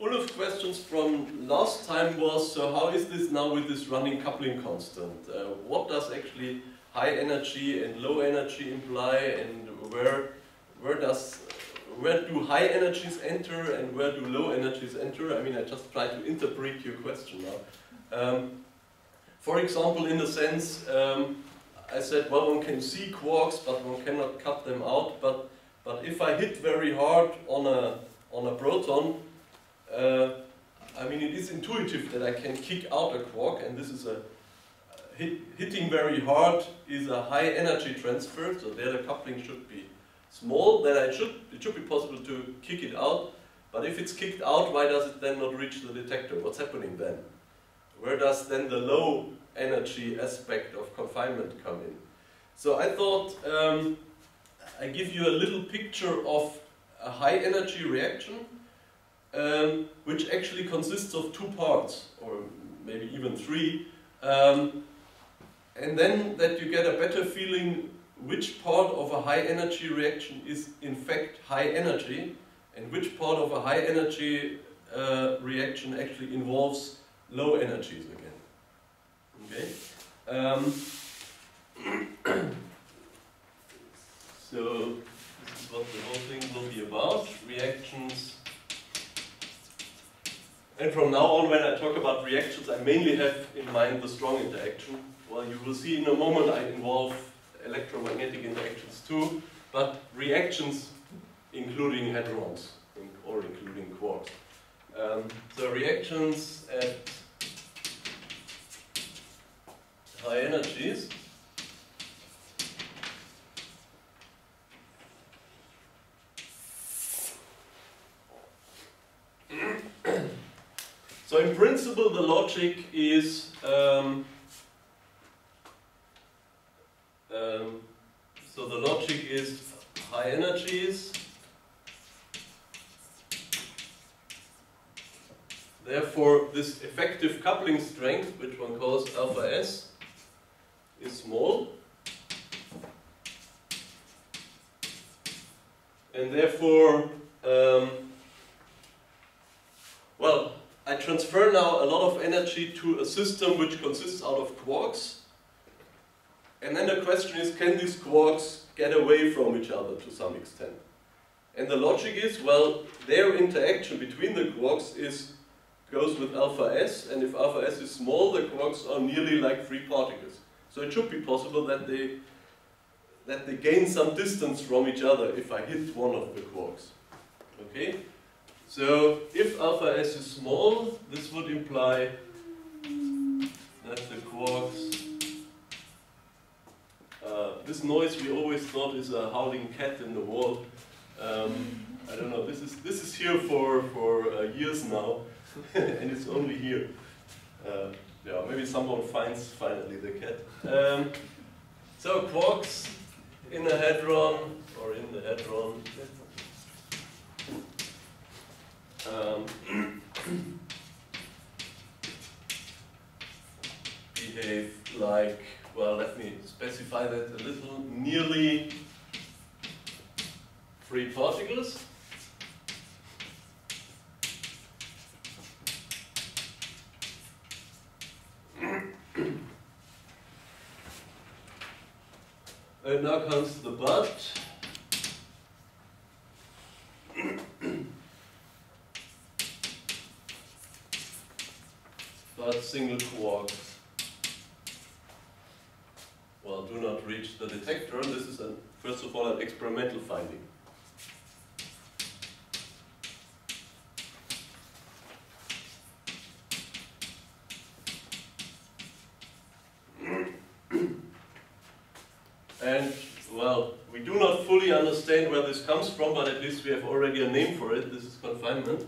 all of questions from last time was, so how is this now with this running coupling constant? What does actually high energy and low energy imply, and where do high energies enter and where do low energies enter? I mean, I just try to interpret your question now. For example, in the sense, I said, well, one can see quarks, but one cannot cut them out. But if I hit very hard on a proton, I mean, it is intuitive that I can kick out a quark, and this is a hitting very hard is a high energy transfer, so there the coupling should be small. Then it should be possible to kick it out. But if it's kicked out, why does it then not reach the detector? What's happening then? Where does then the low energy aspect of confinement come in? So I thought I give you a little picture of a high energy reaction, which actually consists of two parts, or maybe even three. And then that you get a better feeling which part of a high energy reaction is in fact high energy, and which part of a high energy reaction actually involves low energies again. Okay. So this is what the whole thing will be about: reactions. And from now on, when I talk about reactions, I mainly have in mind the strong interaction. Well, you will see in a moment I involve electromagnetic interactions too, but reactions including hadrons or including quarks. So reactions at high energies. So in principle, the logic is high energies. Therefore, this effective coupling strength, which one calls alpha S, is small, and therefore, well, I transfer now a lot of energy to a system which consists out of quarks. And then the question is, can these quarks get away from each other to some extent? And the logic is, well, their interaction between the quarks goes with alpha S, and if alpha S is small, the quarks are nearly like free particles. So it should be possible that they gain some distance from each other if I hit one of the quarks. Okay? So if alpha S is small, this would imply that the quarks... this noise we always thought is a howling cat in the wall. I don't know. This is here for years now, and it's only here. Yeah, maybe someone finds finally the cat. So quarks in a hadron or in the hadron. Behave like, well, let me specify that a little, nearly free particles. And now comes the but. But single quarks, well, do not reach the detector. This is, first of all, an experimental finding. And, well, we do not fully understand where this comes from, but at least we have already a name for it. This is confinement.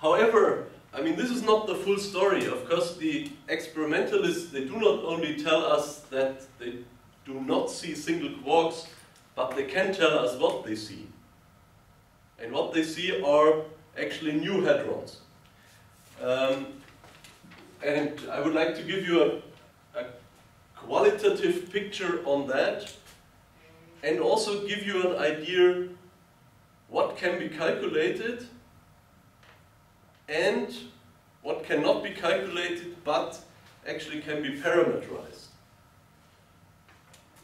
However, I mean, this is not the full story. Of course, the experimentalists, they do not only tell us that they do not see single quarks, but they can tell us what they see. And what they see are actually new hadrons. And I would like to give you a qualitative picture on that and also give you an idea what can be calculated and what cannot be calculated but actually can be parameterized.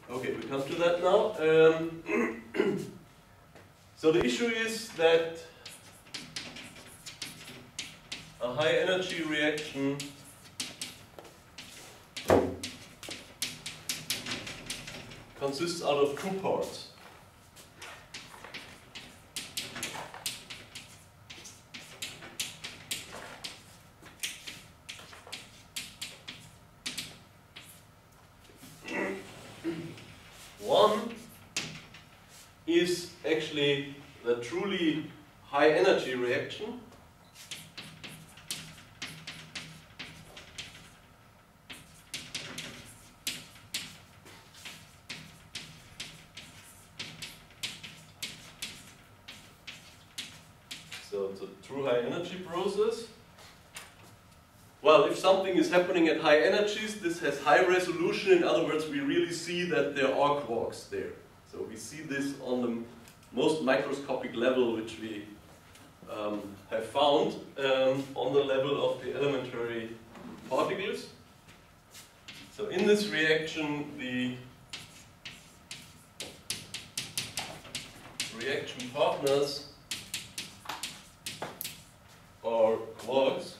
Okay, we come to that now. So the issue is that a high energy reaction consists out of two parts. One is actually the truly high energy reaction, so it's a true high energy process. Well, if something is happening at high energies, this has high resolution. In other words, we really see that there are quarks there. So we see this on the most microscopic level which we have found, on the level of the elementary particles. So in this reaction, the reaction partners are quarks.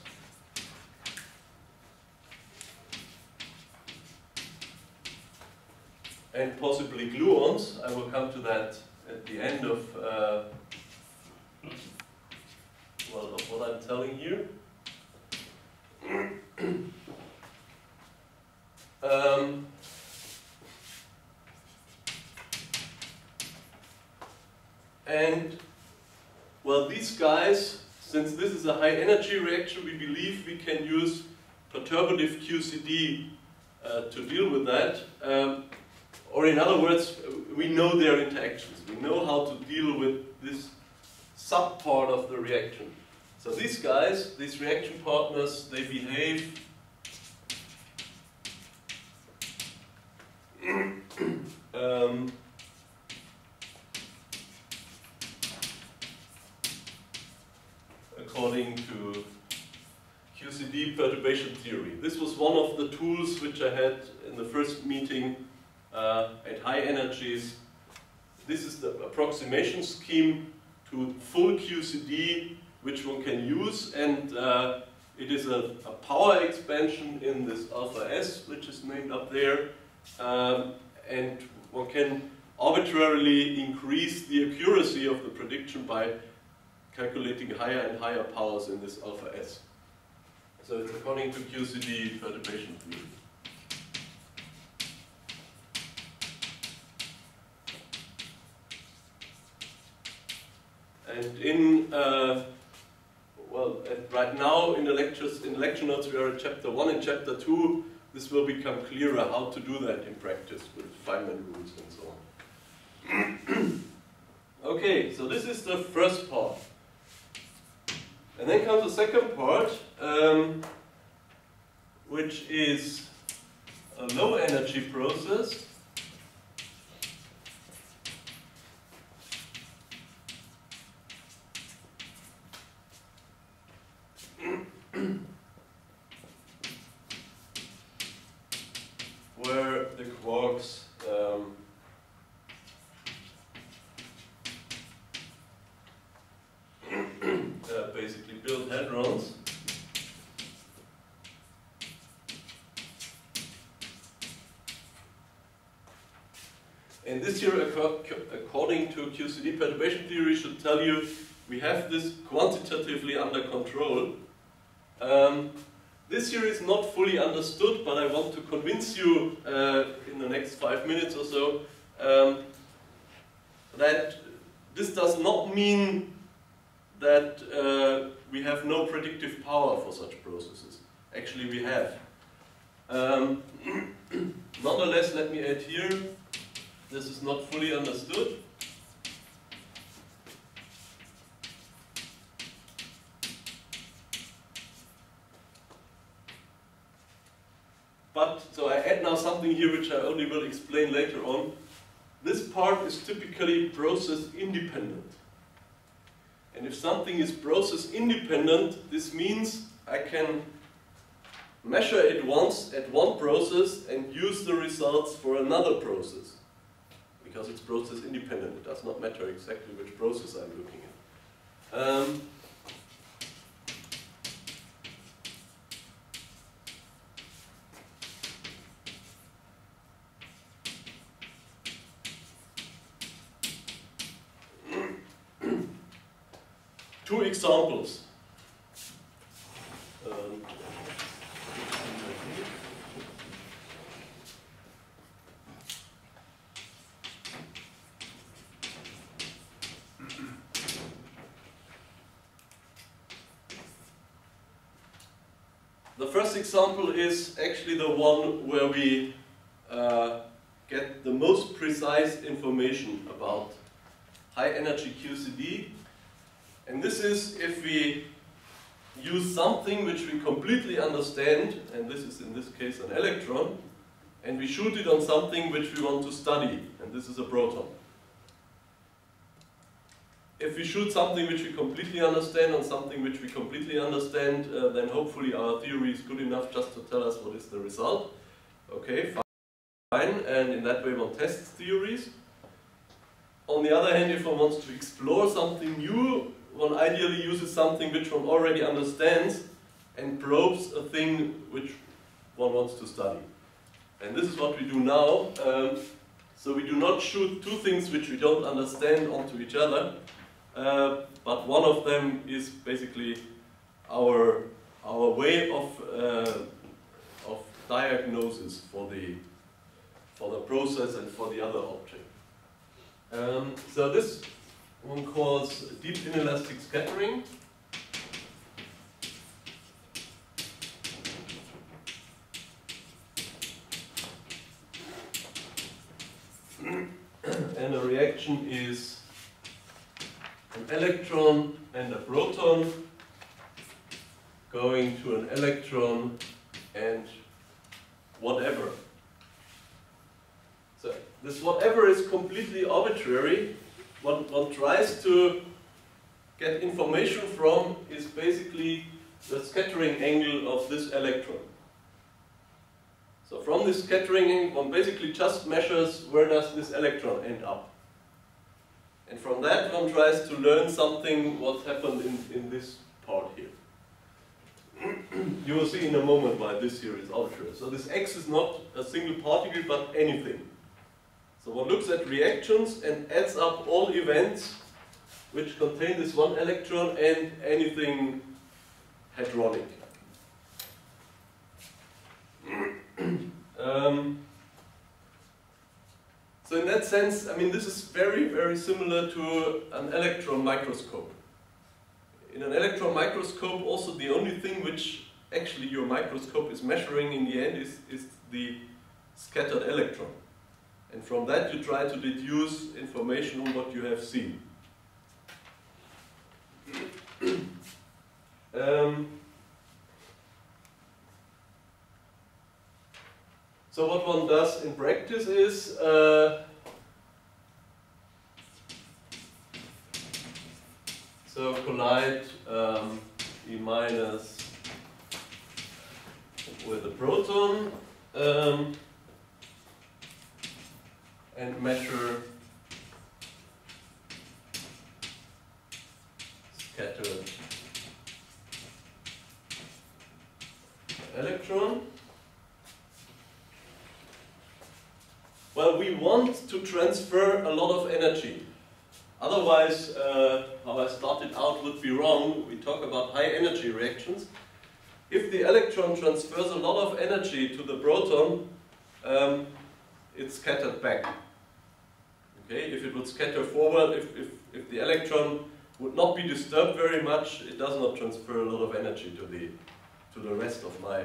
And possibly gluons. I will come to that at the end of of what I'm telling here. And well, these guys, since this is a high energy reaction, we believe we can use perturbative QCD to deal with that. Or in other words, we know their interactions. We know how to deal with this subpart of the reaction. So these guys, these reaction partners, they behave according to QCD perturbation theory. This was one of the tools which I had in the first meeting. At high energies, this is the approximation scheme to full QCD which one can use, and it is a power expansion in this alpha S which is named up there, and one can arbitrarily increase the accuracy of the prediction by calculating higher and higher powers in this alpha S. So it's according to QCD perturbation theory. And in, right now in the lectures, in lecture notes, we are in chapter 1 and chapter 2. This will become clearer how to do that in practice with Feynman rules and so on. Okay, so this is the first part. And then comes the second part, which is a low energy process. Basically build hadrons. And this here, according to QCD perturbation theory, should tell you we have this quantitatively under control. This here is not fully understood, but I want to convince you in the next 5 minutes or so that this does not mean that we have no predictive power for such processes. Actually, we have. Nonetheless, let me add here, this is not fully understood. But, so I add now something here which I only will explain later on. This part is typically process independent. And if something is process independent, this means I can measure it once at one process and use the results for another process. Because it's process independent, it does not matter exactly which process I'm looking at. Two examples. The first example is actually the one where we get the most precise information about high energy QCD. And this is if we use something which we completely understand, and this is in this case an electron, and we shoot it on something which we want to study, and this is a proton. If we shoot something which we completely understand on something which we completely understand, then hopefully our theory is good enough just to tell us what is the result. Okay, fine, and in that way one tests theories. On the other hand, if one wants to explore something new, one ideally uses something which one already understands and probes a thing which one wants to study. And this is what we do now. So we do not shoot two things which we don't understand onto each other, but one of them is basically our way of diagnosis for the process and for the other object. So this one calls deep inelastic scattering. And the reaction is an electron and a proton going to an electron and whatever. So this whatever is completely arbitrary. What one tries to get information from is basically the scattering angle of this electron. So from this scattering angle, one basically just measures where does this electron end up. And from that one tries to learn something what happened in this part here. You will see in a moment why this here is arbitrary. So this X is not a single particle but anything. So one looks at reactions and adds up all events which contain this one electron and anything hadronic. So in that sense, I mean, this is very, very similar to an electron microscope. In an electron microscope also the only thing which actually your microscope is measuring in the end is the scattered electron. And from that you try to deduce information on what you have seen. So what one does in practice is so collide E minus with a proton. And measure scattered electron. Well, we want to transfer a lot of energy. Otherwise, how I started out would be wrong. We talk about high energy reactions. If the electron transfers a lot of energy to the proton, it's scattered back. Okay, if it would scatter forward, if the electron would not be disturbed very much, it does not transfer a lot of energy to the rest of my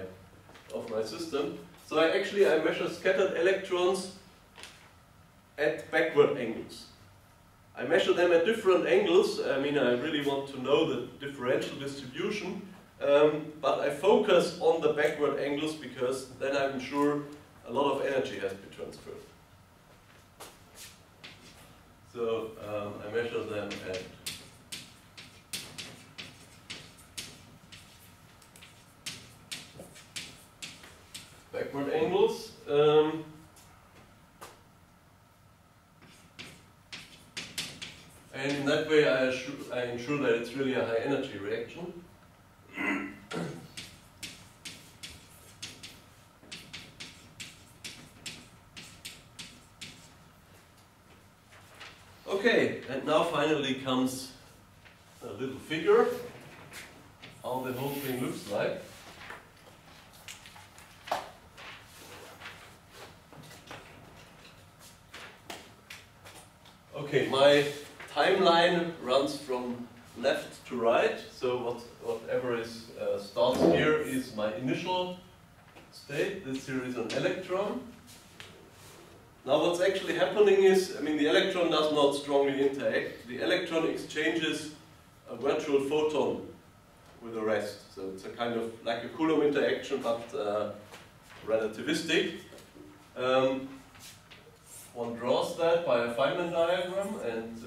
system. So I measure scattered electrons at backward angles. I measure them at different angles. I mean, I really want to know the differential distribution. But I focus on the backward angles because then I'm sure a lot of energy has been transferred. So I measure them at backward angles. And in that way I ensure that it's really a high energy reaction. Okay, and now finally comes a little figure, how the whole thing looks like. Okay, my timeline runs from left to right, so whatever is starts here is my initial state. This here is an electron. Now what's actually happening is, I mean, the electron does not strongly interact. The electron exchanges a virtual photon with the rest, so it's a kind of like a Coulomb interaction, but relativistic. One draws that by a Feynman diagram, and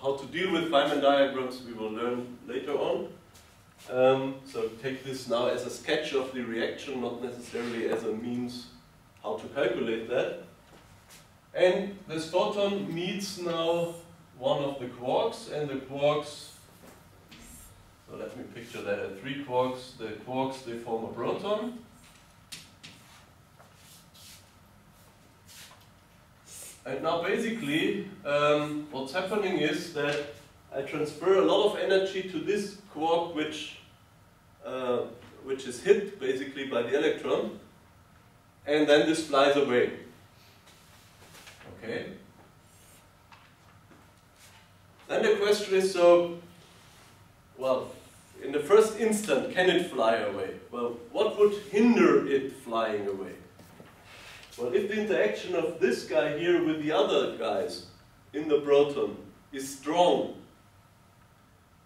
how to deal with Feynman diagrams we will learn later on. So take this now as a sketch of the reaction, not necessarily as a means how to calculate that. And this photon meets now one of the quarks, and the quarks, so let me picture that at three quarks, the quarks, they form a proton. And now basically, what's happening is that I transfer a lot of energy to this quark, which is hit basically by the electron, and then this flies away. Okay. Then the question is, so, well, in the first instant, can it fly away? Well, what would hinder it flying away? Well, if the interaction of this guy here with the other guys in the proton is strong,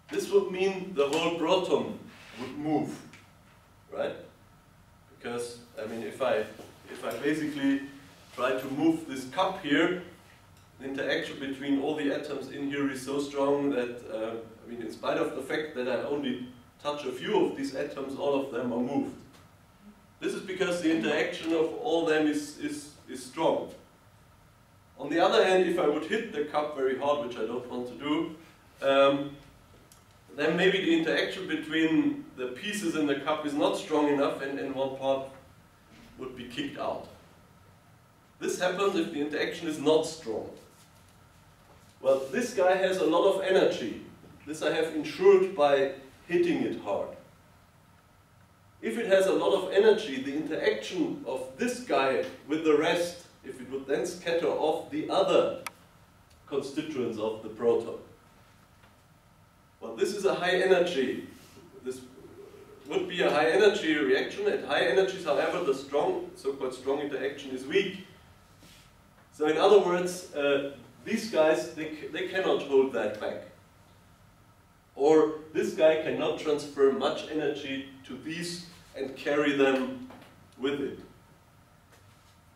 this would mean the whole proton would move, right? Because, I mean, if I basically try to move this cup here, the interaction between all the atoms in here is so strong that, I mean, in spite of the fact that I only touch a few of these atoms, all of them are moved. This is because the interaction of all them is strong. On the other hand, if I would hit the cup very hard, which I don't want to do, then maybe the interaction between the pieces in the cup is not strong enough, and one part would be kicked out. This happens if the interaction is not strong. Well, this guy has a lot of energy. This I have ensured by hitting it hard. If it has a lot of energy, the interaction of this guy with the rest, if it would then scatter off the other constituents of the proton. Well, this is a high energy. This would be a high energy reaction. At high energies, however, the strong, so-called strong interaction is weak. So in other words, these guys, they cannot hold that back. Or this guy cannot transfer much energy to these and carry them with it.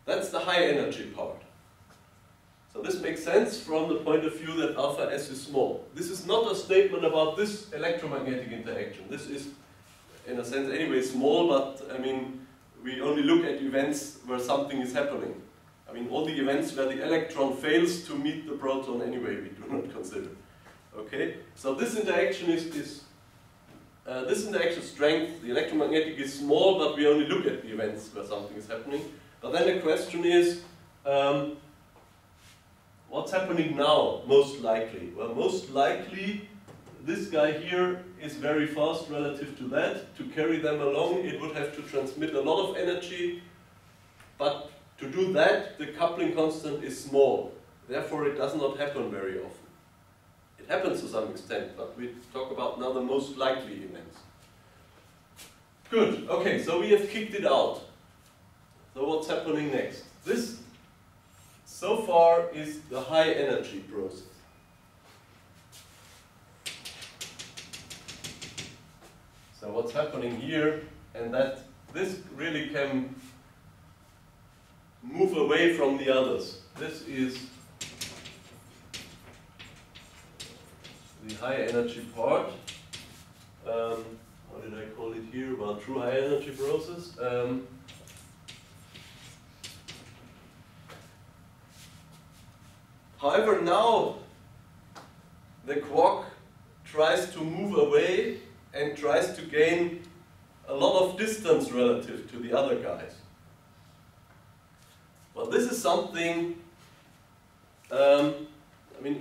That's the high energy part. So this makes sense from the point of view that alpha S is small. This is not a statement about this electromagnetic interaction. This is, in a sense, anyway, small, but I mean, we only look at events where something is happening. I mean, all the events where the electron fails to meet the proton anyway, we do not consider. Okay, so this interaction strength, the electromagnetic is small, but we only look at the events where something is happening. But then the question is, what's happening now, most likely? Well, most likely, this guy here is very fast relative to that. To carry them along, it would have to transmit a lot of energy, but to do that, the coupling constant is small. Therefore, it does not happen very often. It happens to some extent, but we talk about now the most likely events. Good, okay, so we have kicked it out. So what's happening next? This, so far, is the high energy process. So what's happening here, and that this really can move away from the others. This is the high energy part. What did I call it here? Well, true high energy process. However, now the quark tries to move away and tries to gain a lot of distance relative to the other guys. Well, this is something, I mean,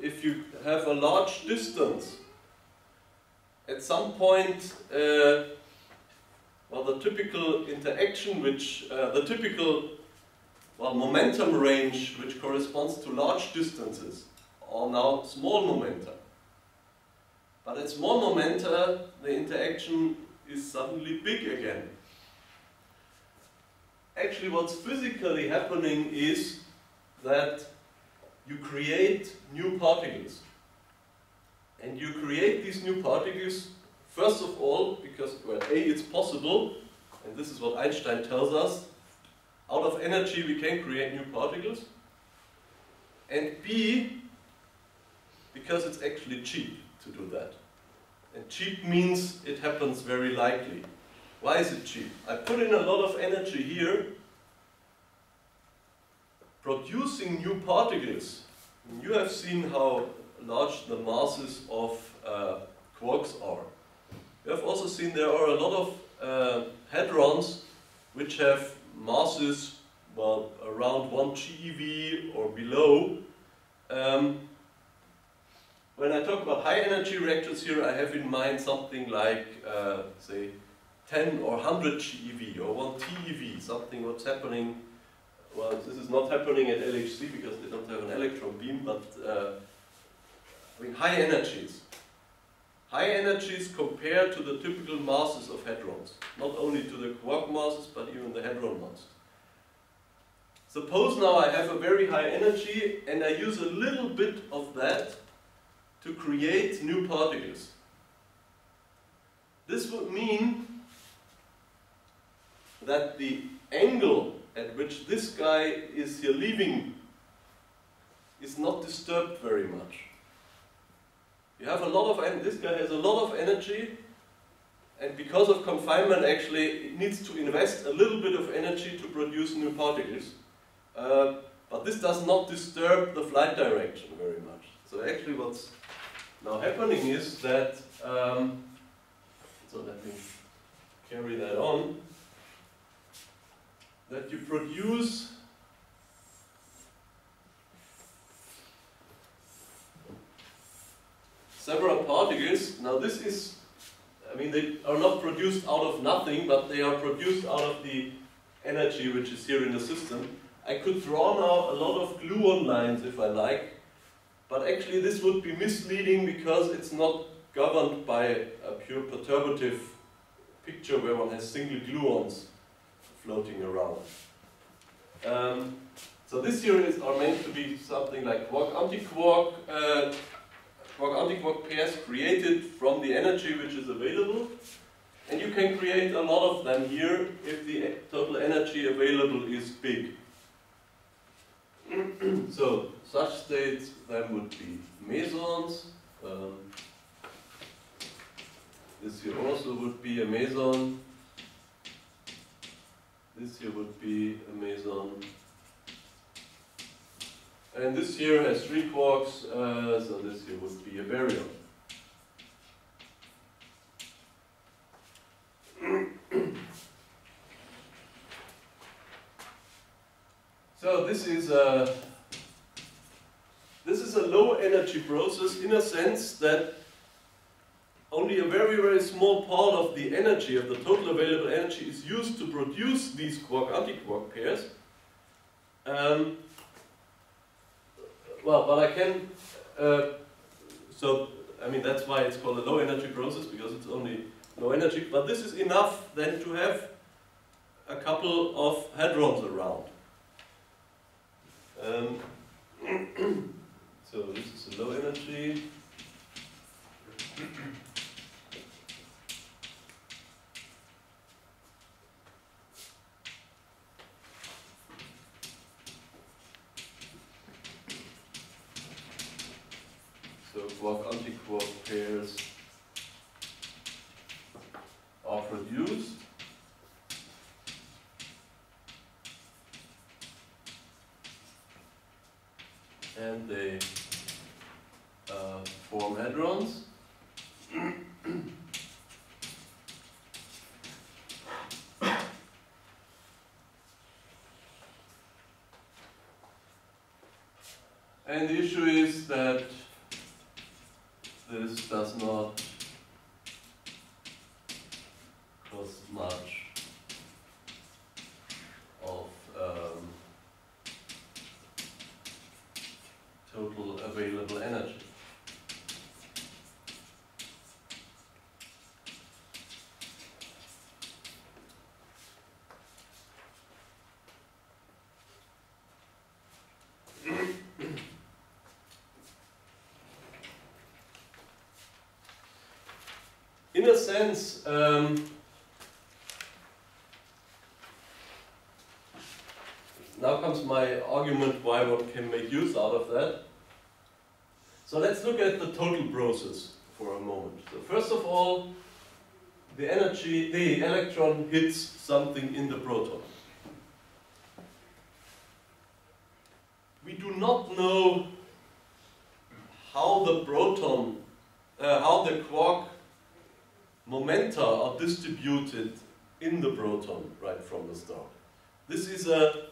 if you have a large distance, at some point, well, the typical interaction which, the typical, well, momentum range which corresponds to large distances are now small momenta. But at small momenta, the interaction is suddenly big again. Actually, what's physically happening is that you create new particles. And you create these new particles, first of all, because, well, A, it's possible, and this is what Einstein tells us, out of energy we can create new particles. And B, because it's actually cheap to do that. And cheap means it happens very likely. Why is it cheap? I put in a lot of energy here. Producing new particles. And you have seen how large the masses of quarks are. You have also seen there are a lot of hadrons which have masses, well, around 1 GeV or below. When I talk about high energy reactors here, I have in mind something like, say, 10 or 100 GeV or 1 TeV, something what's happening. Well, this is not happening at LHC because they don't have an electron beam, but I mean high energies. High energies compared to the typical masses of hadrons, not only to the quark masses, but even the hadron masses. Suppose now I have a very high energy and I use a little bit of that to create new particles. This would mean that the angle at which this guy is here leaving is not disturbed very much. You have a lot of, and this guy has a lot of energy, and because of confinement, actually, it needs to invest a little bit of energy to produce new particles. But this does not disturb the flight direction very much. So actually, what's now happening is that. So let me carry that on. That you produce several particles. Now this is, I mean, they are not produced out of nothing, but they are produced out of the energy which is here in the system. I could draw now a lot of gluon lines if I like, but actually this would be misleading because it's not governed by a pure perturbative picture where one has single gluons floating around. So this here are meant to be something like quark-antiquark, quark-antiquark pairs created from the energy which is available, and you can create a lot of them here if the total energy available is big. So such states then would be mesons. This here also would be a meson. This here would be a meson. And this here has three quarks, so this here would be a baryon. So this is a low energy process in a sense that only a very, very small part of the energy, of the total available energy, is used to produce these quark-antiquark pairs. Well, but I can, so, I mean, that's why it's called a low energy process, because it's only low energy, but this is enough then to have a couple of hadrons around. So this is a low energy. quark, anti-quark pairs are produced. And they form hadrons. And the issue is that this does not cost much of total available energy. In a sense, now comes my argument why one can make use out of that. So let's look at the total process for a moment. So first of all, the electron hits something in the proton. We do not know how the proton, how the quark momenta are distributed in the proton right from the start. This is a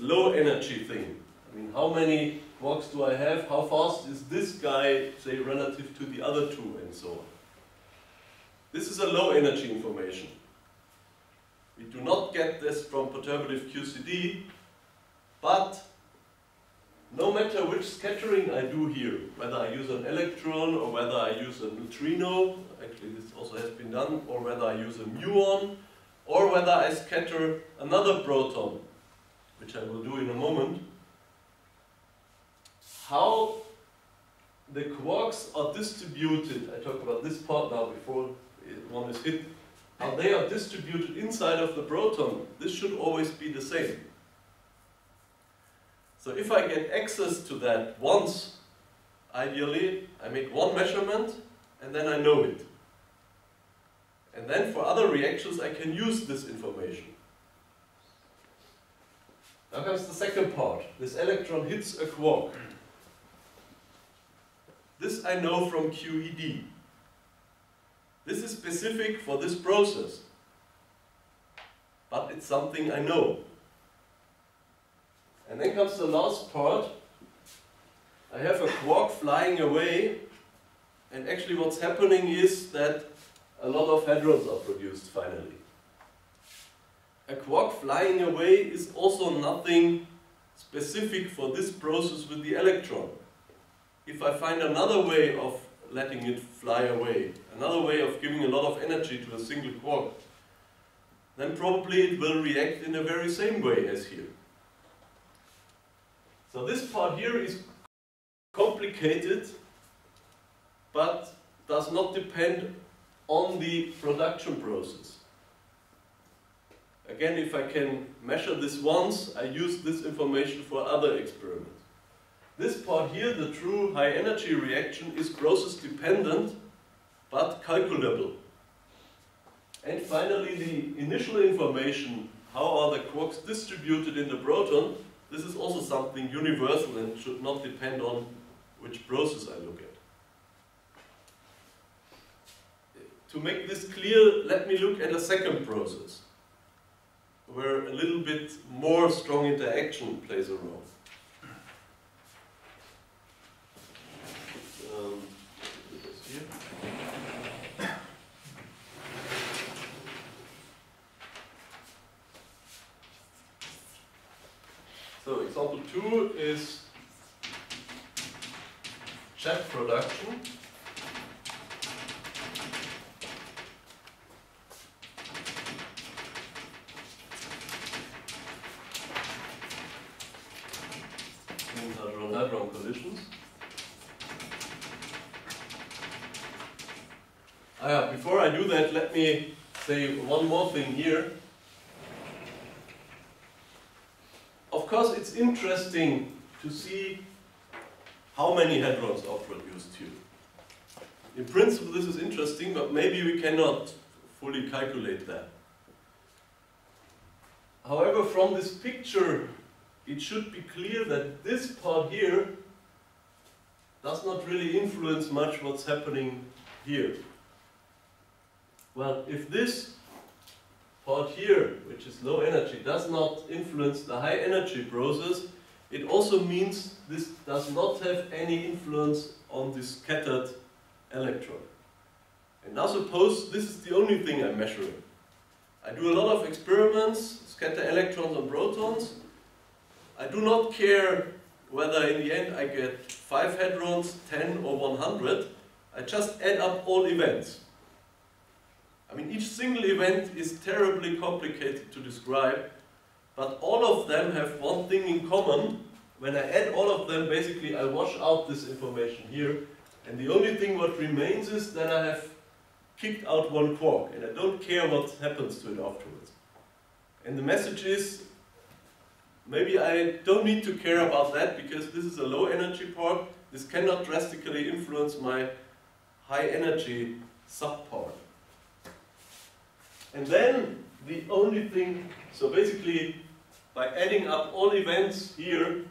low energy thing. I mean, how many quarks do I have? How fast is this guy, say, relative to the other two, and so on? This is a low energy information. We do not get this from perturbative QCD, but no matter which scattering I do here, whether I use an electron or whether I use a neutrino, actually this also has been done, or whether I use a muon, or whether I scatter another proton, which I will do in a moment, how the quarks are distributed, I talk about this part now before one is hit, how they are distributed inside of the proton, this should always be the same. So if I get access to that once, ideally, I make one measurement and then I know it. And then for other reactions, I can use this information. Now comes the second part. This electron hits a quark. This I know from QED. This is specific for this process, but it's something I know. And then comes the last part. I have a quark flying away, and actually what's happening is that a lot of hadrons are produced finally. A quark flying away is also nothing specific for this process with the electron. If I find another way of letting it fly away, another way of giving a lot of energy to a single quark, then probably it will react in the very same way as here. So this part here is complicated, but does not depend on the production process. Again, if I can measure this once, I use this information for other experiments. This part here, the true high energy reaction, is process dependent, but calculable. And finally, the initial information, how are the quarks distributed in the proton, this is also something universal and should not depend on which process I look at. To make this clear, let me look at a second process, where a little bit more strong interaction plays a role. So example 2 is jet production. Hadron-hadron collisions. Before I do that, let me say one more thing here. Of course, it's interesting to see how many hadrons are produced here. In principle, this is interesting, but maybe we cannot fully calculate that. However, from this picture, it should be clear that this part here does not really influence much what's happening here. Well, if this part here, which is low energy, does not influence the high energy process, it also means this does not have any influence on the scattered electron. And now suppose this is the only thing I'm measuring. I do a lot of experiments, scatter electrons and protons. I do not care whether in the end I get 5 hadrons, 10 or 100. I just add up all events. I mean, each single event is terribly complicated to describe, but all of them have one thing in common. When I add all of them, basically I wash out this information here, and the only thing what remains is that I have kicked out one quark, and I don't care what happens to it afterwards. And the message is, maybe I don't need to care about that, because this is a low energy part. This cannot drastically influence my high energy subpart. And then the only thing, so basically by adding up all events here,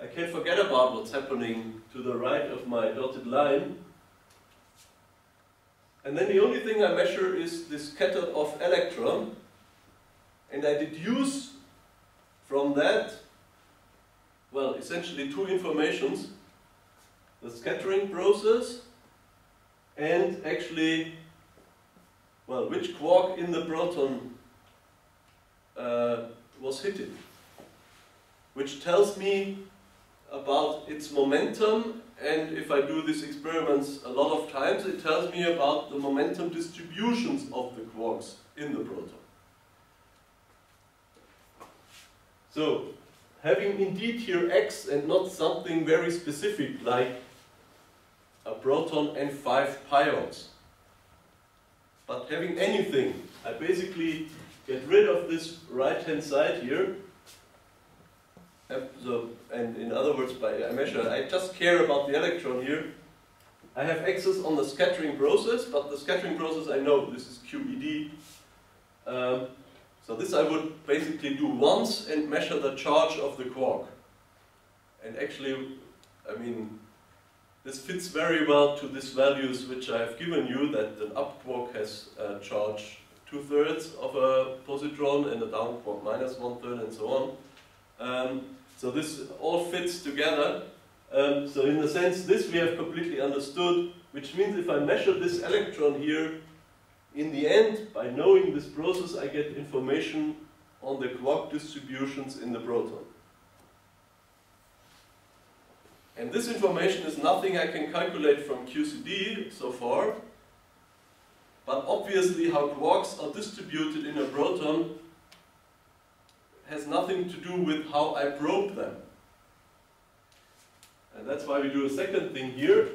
I can forget about what's happening to the right of my dotted line. And then the only thing I measure is the scattered off electron. And I deduce from that, well, essentially two informations, the scattering process and actually, well, which quark in the proton was hit, which tells me about its momentum. And if I do these experiments a lot of times, it tells me about the momentum distributions of the quarks in the proton. So, having indeed here x and not something very specific like a proton and 5 pions, but having anything, I basically get rid of this right-hand side here. So, and in other words, I just care about the electron here. I have access on the scattering process, but the scattering process I know, this is QED. So this I would basically do once and measure the charge of the quark. And actually, I mean, this fits very well to these values which I have given you, that an up quark has a charge 2/3 of a positron and a down quark minus 1/3 and so on. So this all fits together. So in a sense, this we have completely understood, which means if I measure this electron here, in the end, by knowing this process, I get information on the quark distributions in the proton. And this information is nothing I can calculate from QCD so far, but obviously how quarks are distributed in a proton has nothing to do with how I probe them. And that's why we do a second thing here.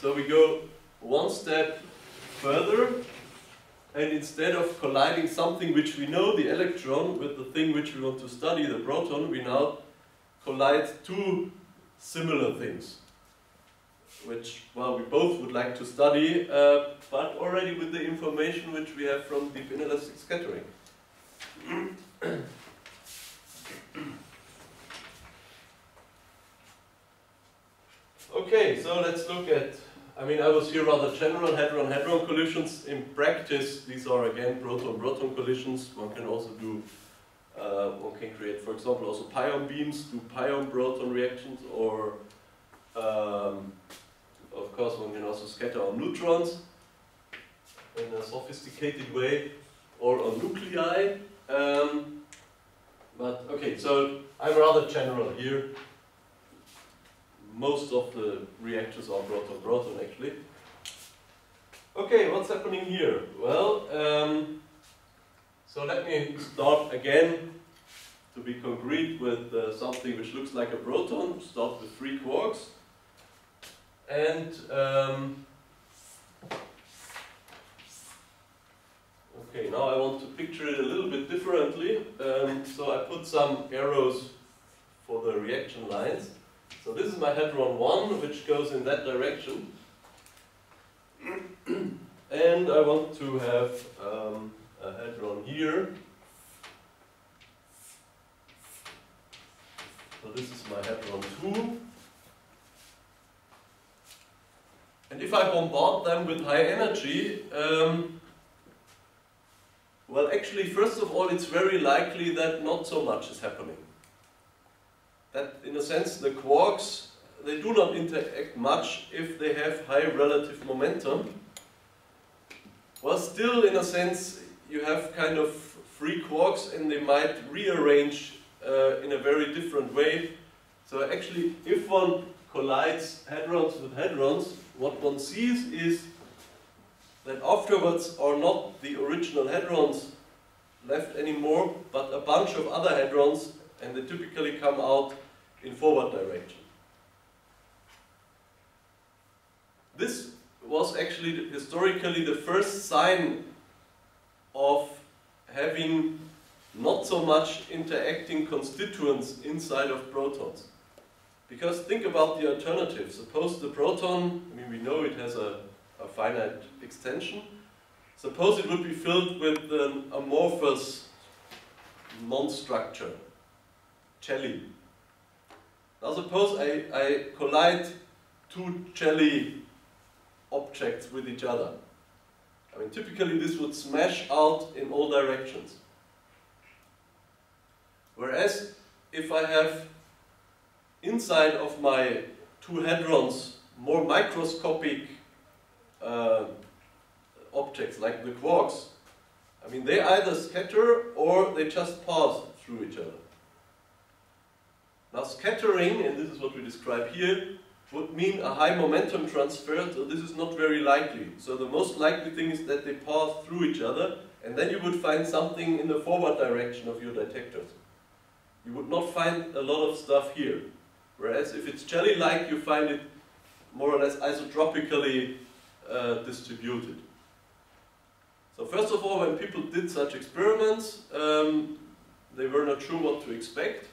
So we go one step further, and instead of colliding something which we know, the electron, with the thing which we want to study, the proton, we now collide two similar things, which, well, we both would like to study, but already with the information which we have from deep inelastic scattering. Okay, so let's look at, I mean, I was here rather general, hadron-hadron collisions. In practice, these are again proton-proton collisions. One can also do, one can create, for example, also pion beams, do pion-proton reactions, or of course one can also scatter on neutrons in a sophisticated way, or on nuclei. But okay, so I'm rather general here. Most of the reactors are proton-proton actually. Okay, what's happening here? Well, so let me start again to be concrete with something which looks like a proton. Start with 3 quarks. And okay, now I want to picture it a little bit differently. So I put some arrows for the reaction lines. So this is my Hadron 1, which goes in that direction. And I want to have a Hadron here. So this is my Hadron 2. And if I bombard them with high energy, well, actually, first of all, it's very likely that not so much is happening. That, in a sense, the quarks, they do not interact much if they have high relative momentum. Well, still, in a sense, you have kind of free quarks and they might rearrange in a very different way. So actually, if one collides hadrons with hadrons, what one sees is that afterwards are not the original hadrons left anymore, but a bunch of other hadrons, and they typically come out in forward direction. This was actually historically the first sign of having not so much interacting constituents inside of protons. Because think about the alternative. Suppose the proton, I mean, we know it has a finite extension. Suppose it would be filled with an amorphous non-structure, jelly. Now suppose I collide two jelly objects with each other. I mean, typically this would smash out in all directions. Whereas if I have inside of my two hadrons more microscopic objects like the quarks, I mean, they either scatter or they just pass through each other. Now scattering, and this is what we describe here, would mean a high momentum transfer, so this is not very likely. So the most likely thing is that they pass through each other, and then you would find something in the forward direction of your detectors. You would not find a lot of stuff here. Whereas if it's jelly-like, you find it more or less isotropically distributed. So first of all, when people did such experiments, they were not sure what to expect.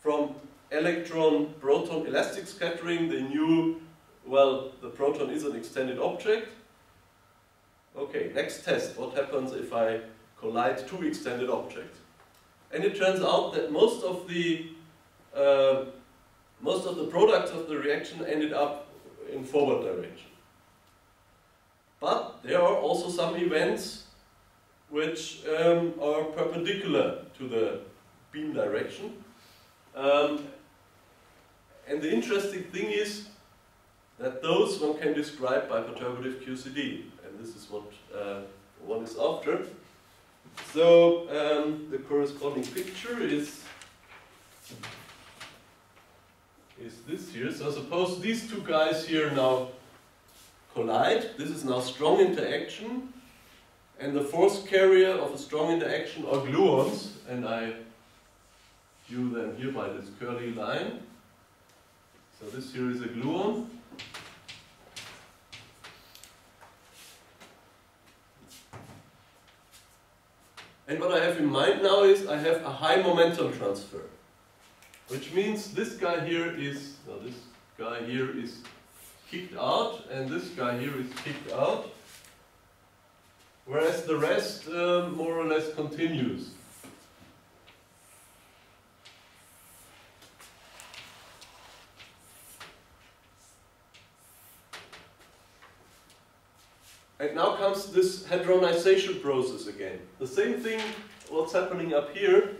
From electron-proton elastic scattering, they knew, well, the proton is an extended object. Okay, next test, what happens if I collide two extended objects? And it turns out that most of the products of the reaction ended up in forward direction. But there are also some events which are perpendicular to the beam direction. And the interesting thing is that those one can describe by perturbative QCD, and this is what one is after. So the corresponding picture is this here. So suppose these two guys here now collide. This is now strong interaction, and the force carrier of a strong interaction are gluons, and I view them here by this curly line. So this here is a gluon. And what I have in mind now is I have a high momentum transfer, which means this guy here is, no, this guy here is kicked out, and this guy here is kicked out, whereas the rest more or less continues. And now comes this hadronization process again. The same thing, what's happening up here.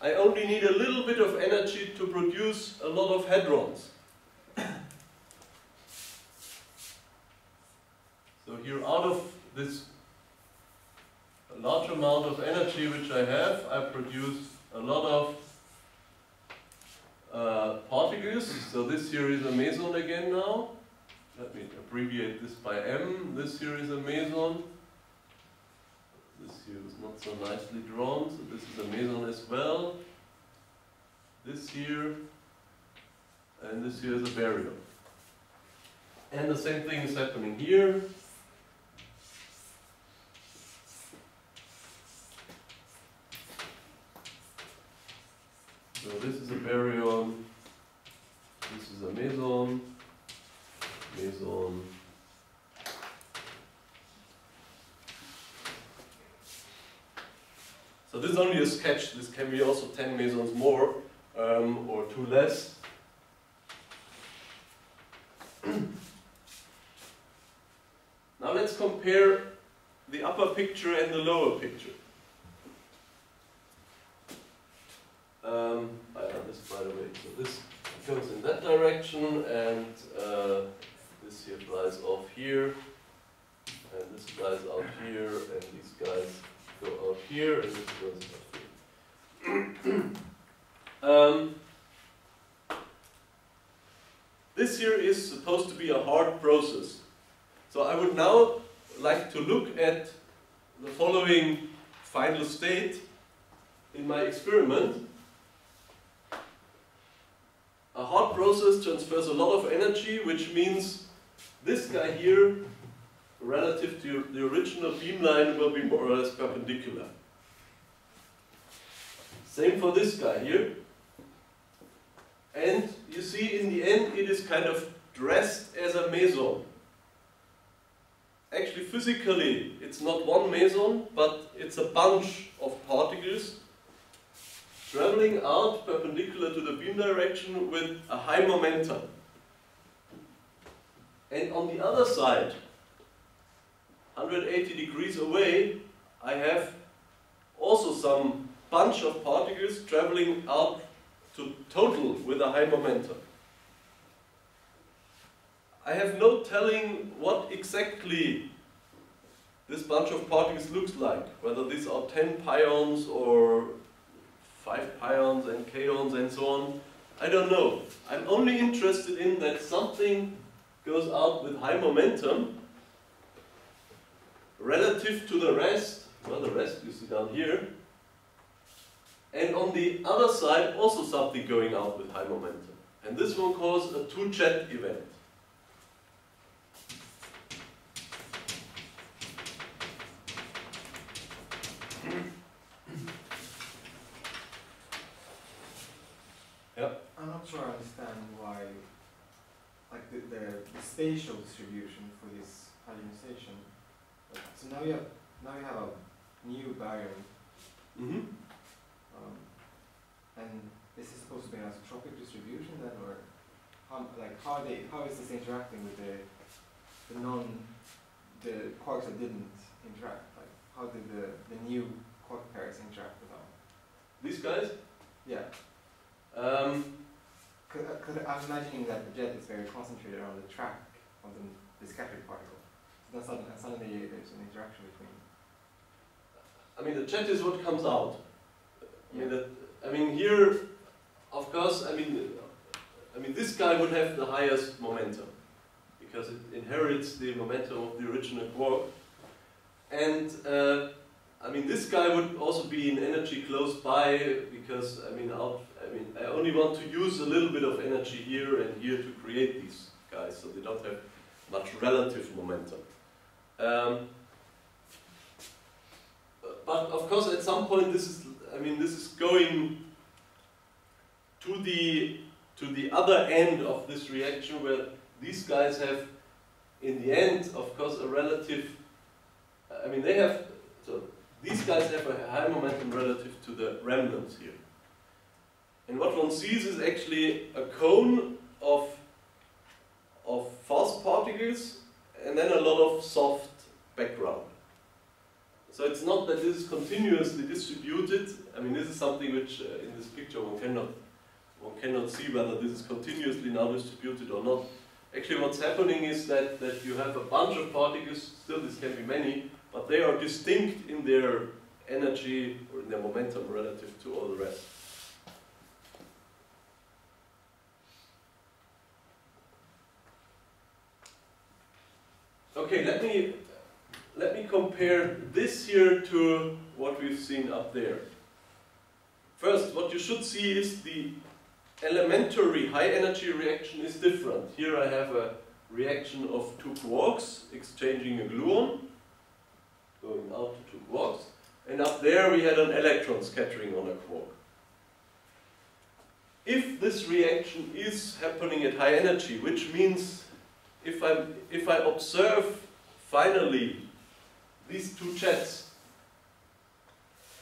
I only need a little bit of energy to produce a lot of hadrons. So here, out of this large amount of energy which I have, I produce a lot of particles. So this here is a meson again now. Let me abbreviate this by M. This here is a meson. This here is not so nicely drawn, so this is a meson as well. This here, and this here is a baryon. And the same thing is happening here. So this is a baryon, So this is only a sketch. This can be also 10 mesons more or 2 less. Now let's compare the upper picture and the lower picture. I know this, by the way. So this goes in that direction, and this here flies off here, and this flies out here, and these guys go out here, and this goes out here. This here is supposed to be a hard process. So I would now like to look at the following final state in my experiment. A hard process transfers a lot of energy, which means this guy here, relative to the original beamline, will be more or less perpendicular. Same for this guy here. And you see, in the end, it is kind of dressed as a meson. Actually, physically, it's not one meson, but it's a bunch of particles traveling out perpendicular to the beam direction with a high momentum. And on the other side, 180 degrees away, I have also some bunch of particles traveling out to total with a high momentum. I have no telling what exactly this bunch of particles looks like, whether these are 10 pions or 5 pions and kaons and so on. I don't know. I'm only interested in that something goes out with high momentum relative to the rest. Well, the rest you see down here. And on the other side, also something going out with high momentum. And this will cause a two-jet event. I'm not sure I understand why, like the spatial distribution for this hydrogenization. So now you have a new baryon, and this is supposed to be an isotropic distribution then, or how is this interacting with the quarks that didn't interact? Like how did the new quark pairs interact with them? These guys? Yeah. Because I'm imagining that the jet is very concentrated on the track of the scattered particle. So then suddenly there's an interaction between. I mean, the jet is what comes out. I mean, here, of course, I mean, this guy would have the highest momentum because it inherits the momentum of the original quark, and I mean, this guy would also be in energy close by because I only want to use a little bit of energy here and here to create these guys, so they don't have much relative momentum. But of course, at some point, this is going to the other end of this reaction, where these guys have, in the end, of course, a relative. I mean, they have. So these guys have a high momentum relative to the remnants here. And what one sees is actually a cone of fast particles and then a lot of soft background. So it's not that this is continuously distributed. I mean, this is something which in this picture one cannot see whether this is continuously now distributed or not. Actually, what's happening is that you have a bunch of particles, still this can be many, but they are distinct in their energy or in their momentum relative to all the rest. Okay, let me compare this here to what we've seen up there. First, what you should see is the elementary high energy reaction is different. Here I have a reaction of two quarks exchanging a gluon, going out to two quarks, and up there we had an electron scattering on a quark. If this reaction is happening at high energy, which means if I observe finally these two jets,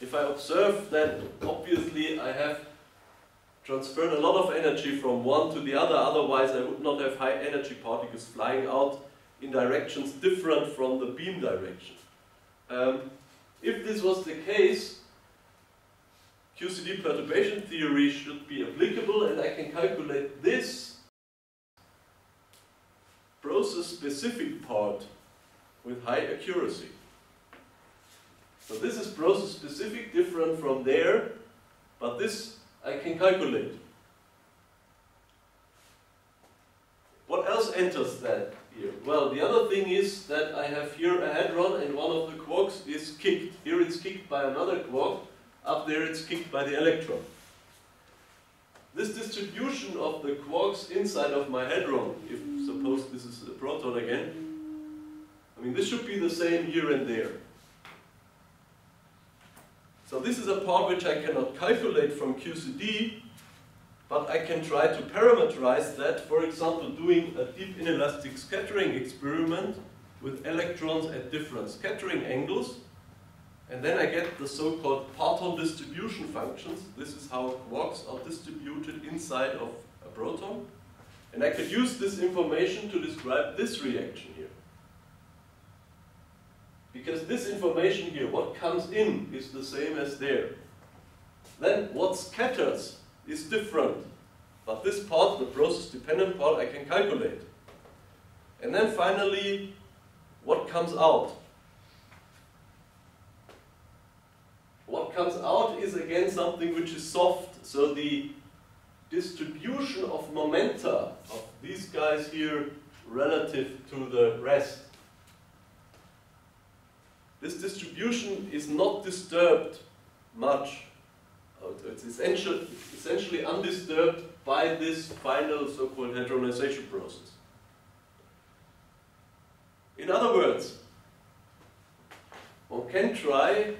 if I observe that obviously I have transferred a lot of energy from one to the other, otherwise I would not have high energy particles flying out in directions different from the beam direction. If this was the case, QCD perturbation theory should be applicable, and I can calculate this process-specific part with high accuracy. So this is process-specific, different from there, but this I can calculate. What else enters that here? Well, the other thing is that I have here a hadron, and one of the quarks is kicked. Here it's kicked by another quark, up there it's kicked by the electron. This distribution of the quarks inside of my hadron, if suppose this is a proton again, I mean this should be the same here and there. So this is a part which I cannot calculate from QCD, but I can try to parameterize that, for example, doing a deep inelastic scattering experiment with electrons at different scattering angles, and then I get the so-called parton distribution functions. This is how quarks are distributed inside of a proton, and I could use this information to describe this reaction here. Because this information here, what comes in, is the same as there. Then what scatters is different. But this part, the process-dependent part, I can calculate. And then finally, what comes out? What comes out is again something which is soft. So the distribution of momenta of these guys here relative to the rest. This distribution is not disturbed much. It's essentially undisturbed by this final so-called hadronization process. In other words, one can try,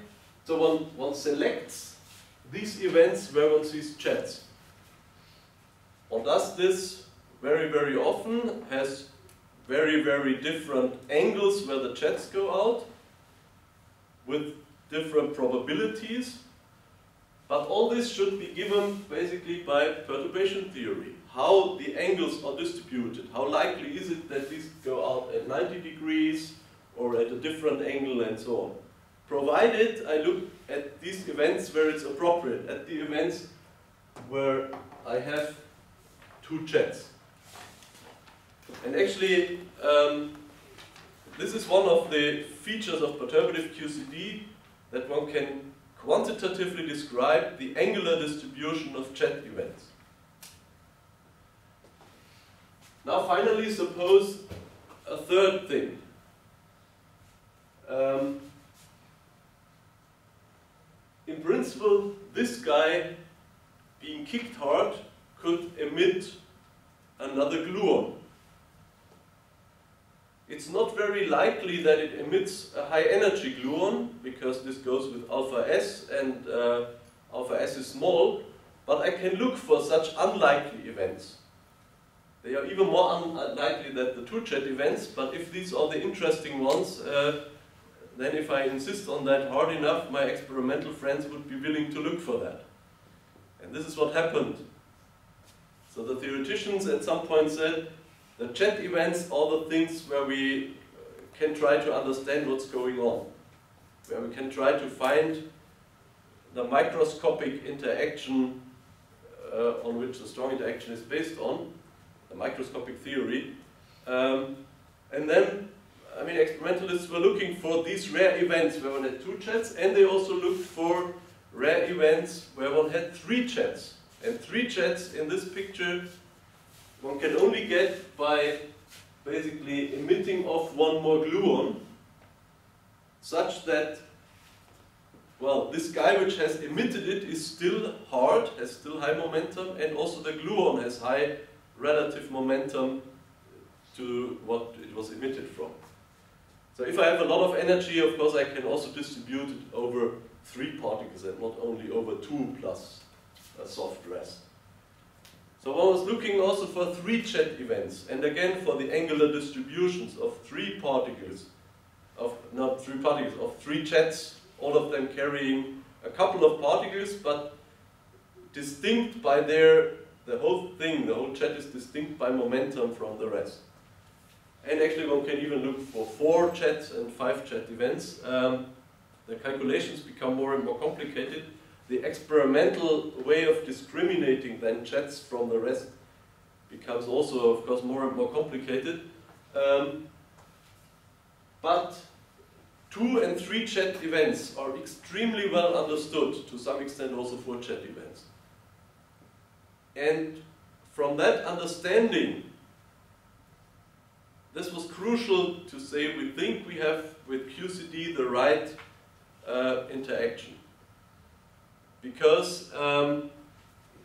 so one selects these events where one sees jets. One does this very, very often, has very, very different angles where the jets go out, with different probabilities, but all this should be given basically by perturbation theory. How the angles are distributed, how likely is it that these go out at 90 degrees or at a different angle and so on. Provided I look at these events where it's appropriate, at the events where I have two jets. And actually, this is one of the features of perturbative QCD, that one can quantitatively describe the angular distribution of jet events. Now finally, suppose a third thing. In principle, this guy being kicked hard could emit another gluon. It's not very likely that it emits a high energy gluon, because this goes with alpha s, and alpha s is small, but I can look for such unlikely events. They are even more unlikely than the two jet events, but if these are the interesting ones, then if I insist on that hard enough, my experimental friends would be willing to look for that. And this is what happened. So the theoreticians at some point said, the jet events are the things where we can try to understand what's going on, where we can try to find the microscopic interaction on which the strong interaction is based on, the microscopic theory. And then, I mean, experimentalists were looking for these rare events where one had two jets, and they also looked for rare events where one had three jets. And three jets in this picture one can only get by basically emitting off one more gluon, such that, well, this guy which has emitted it is still hard, has still high momentum, and also the gluon has high relative momentum to what it was emitted from. So if I have a lot of energy, of course I can also distribute it over three particles and not only over two plus a soft rest. So one was looking also for three jet events, and again for the angular distributions of three jets all of them carrying a couple of particles, but distinct by their, the whole jet is distinct by momentum from the rest. And actually one can even look for 4 jet and 5 jet events. The calculations become more and more complicated. The experimental way of discriminating then jets from the rest becomes also, of course, more and more complicated. But 2 and 3 jet events are extremely well understood, to some extent also 4 jet events. And from that understanding, this was crucial to say we think we have with QCD the right interaction. Because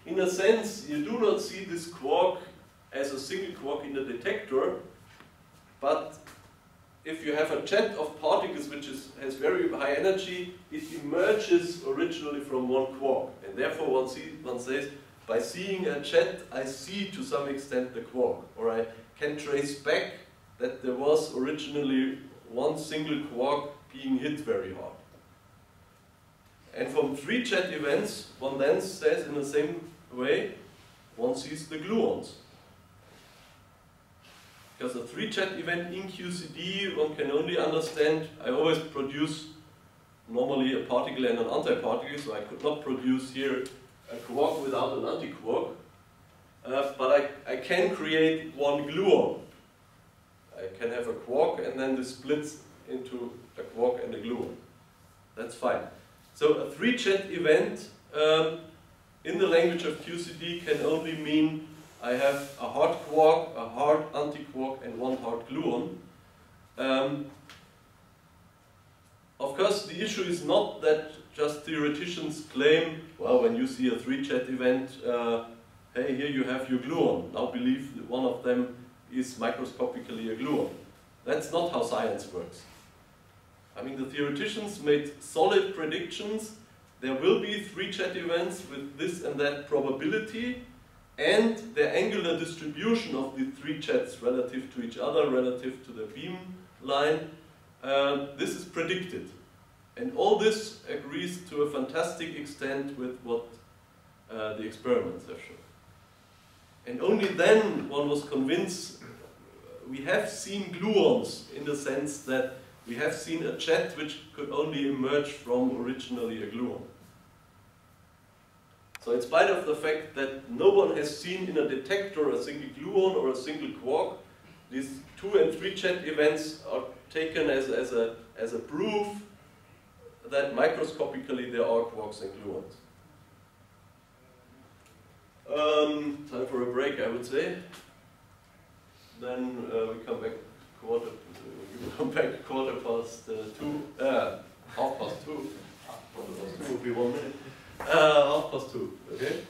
in a sense you do not see this quark as a single quark in the detector, but if you have a jet of particles which has very high energy, it emerges originally from one quark. And therefore one says, by seeing a jet, I see to some extent the quark, or I can trace back that there was originally one single quark being hit very hard. And from 3 jet events, one then says in the same way, one sees the gluons. Because a 3 jet event in QCD, one can only understand, I always produce normally a particle and an antiparticle, so I could not produce here a quark without an antiquark. But I can create one gluon. I can have a quark and then this splits into a quark and a gluon. That's fine. So a 3 jet event in the language of QCD can only mean I have a hard quark, a hard antiquark, and one hard gluon. Of course, the issue is not that just theoreticians claim, well, when you see a 3 jet event, hey, here you have your gluon. Now believe that one of them is microscopically a gluon. That's not how science works. I mean, the theoreticians made solid predictions. There will be 3 jet events with this and that probability, and the angular distribution of the 3 jets relative to each other, relative to the beam line, this is predicted. And all this agrees to a fantastic extent with what the experiments have shown. And only then one was convinced we have seen gluons in the sense that we have seen a jet which could only emerge from originally a gluon. So in spite of the fact that no one has seen in a detector a single gluon or a single quark, these 2 and 3 jet events are taken as a proof that microscopically there are quarks and gluons. Time for a break, I would say. Then we come back quarter past 2, half past 2. Quarter past 2 would be 1 minute. Half past 2, okay?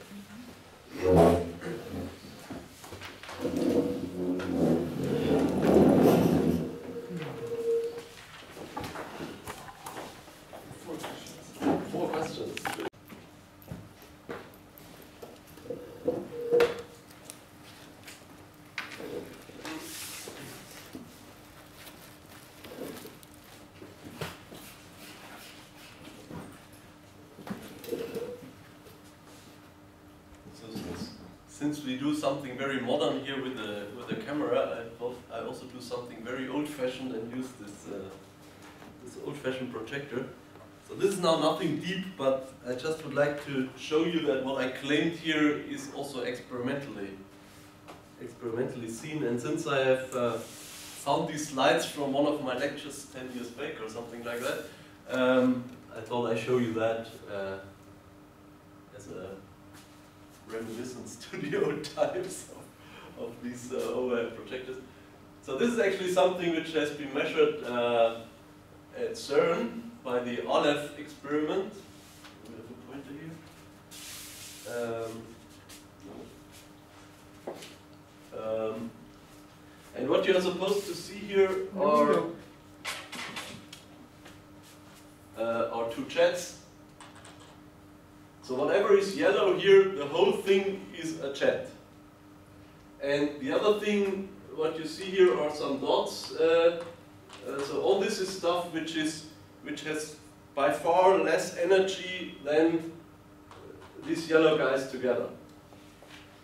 Since we do something very modern here with the camera, I also do something very old-fashioned and use this, this old-fashioned projector. So this is now nothing deep, but I just would like to show you that what I claimed here is also experimentally seen. And since I have found these slides from one of my lectures 10 years back or something like that, I thought I'd show you that as a reminiscence to the old times of these overhead projectors. So this is actually something which has been measured at CERN by the ALEPH experiment. Do we have a pointer here? No. And what you are supposed to see here are 2 jets. So whatever is yellow here, the whole thing is a jet. And the other thing, what you see here are some dots. So all this is stuff which has by far less energy than these yellow guys together.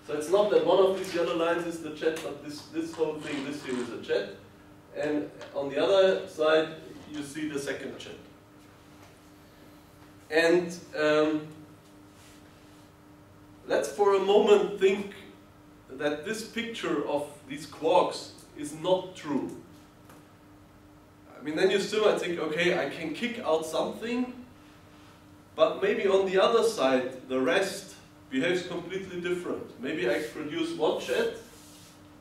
So it's not that one of these yellow lines is the jet, but this whole thing, this here is a jet. And on the other side, you see the second jet. And let's for a moment think that this picture of these quarks is not true. I mean, then you still might think, okay, I can kick out something, but maybe on the other side, the rest behaves completely different. Maybe I produce one jet,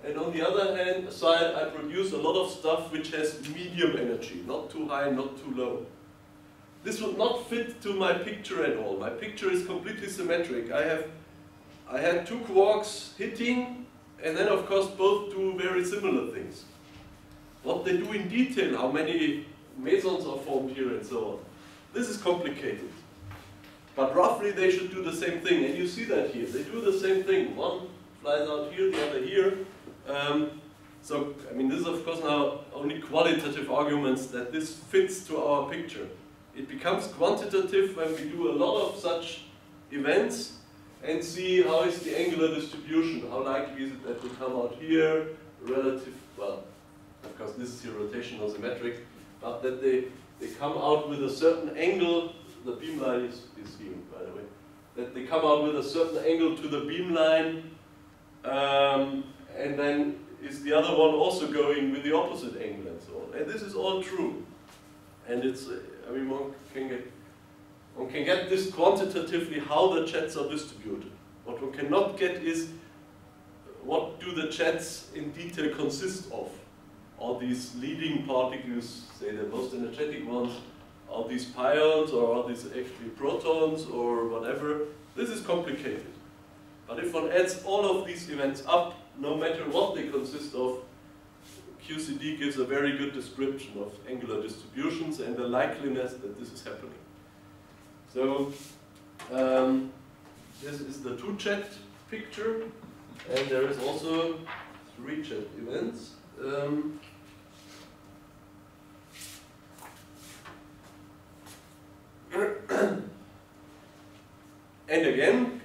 and on the other hand side, I produce a lot of stuff which has medium energy, not too high, not too low. This would not fit to my picture at all. My picture is completely symmetric. I had two quarks hitting, and then of course both do very similar things. What they do in detail, how many mesons are formed here and so on, this is complicated. But roughly they should do the same thing, and you see that here. They do the same thing. One flies out here, the other here. So, I mean, this is of course now only qualitative arguments that this fits to our picture. It becomes quantitative when we do a lot of such events and see how is the angular distribution, how likely is it that we come out here, relative, well, of course this is here rotational symmetric, but that they come out with a certain angle, the beamline is here, by the way, that they come out with a certain angle to the beamline, and then is the other one also going with the opposite angle and so on. And this is all true. And it's, I mean, one can get this quantitatively how the jets are distributed. What one cannot get is what do the jets in detail consist of? Are these leading particles, say the most energetic ones, are these pions or are these actually protons or whatever? This is complicated. But if one adds all of these events up, no matter what they consist of, QCD gives a very good description of angular distributions and the likeliness that this is happening. So, this is the two-jet picture, and there is also three-jet events. And again,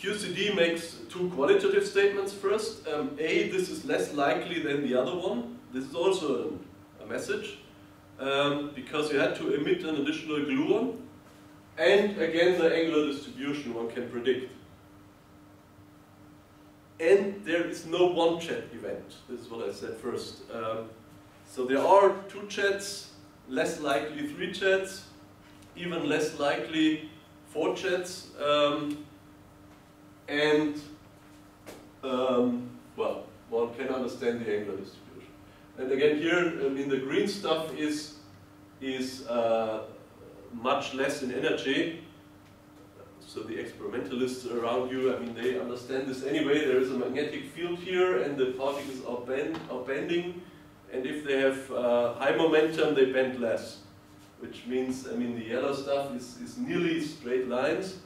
QCD makes two qualitative statements first. A, this is less likely than the other one. This is also a message, because you had to emit an additional gluon. And again, the angular distribution one can predict. And there is no one-jet event. This is what I said first. So there are two jets, less likely three jets, even less likely four jets. Well, one can understand the angular distribution. And again here, I mean, the green stuff is much less in energy. So the experimentalists around you, I mean, they understand this anyway. There is a magnetic field here, and the particles are bending. And if they have high momentum, they bend less. Which means, I mean, the yellow stuff is nearly straight lines.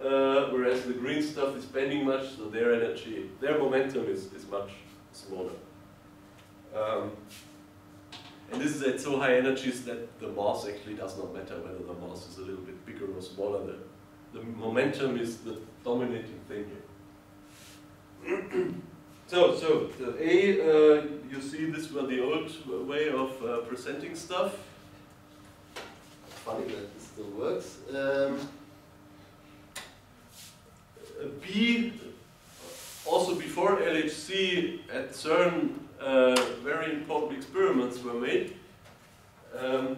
Whereas the green stuff is bending much, so their energy, their momentum is much smaller. And this is at so high energies that the mass actually does not matter, whether the mass is a little bit bigger or smaller. The momentum is the dominating thing here. So, you see this was the old way of presenting stuff. Funny that this still works. B, also before LHC at CERN, very important experiments were made. Not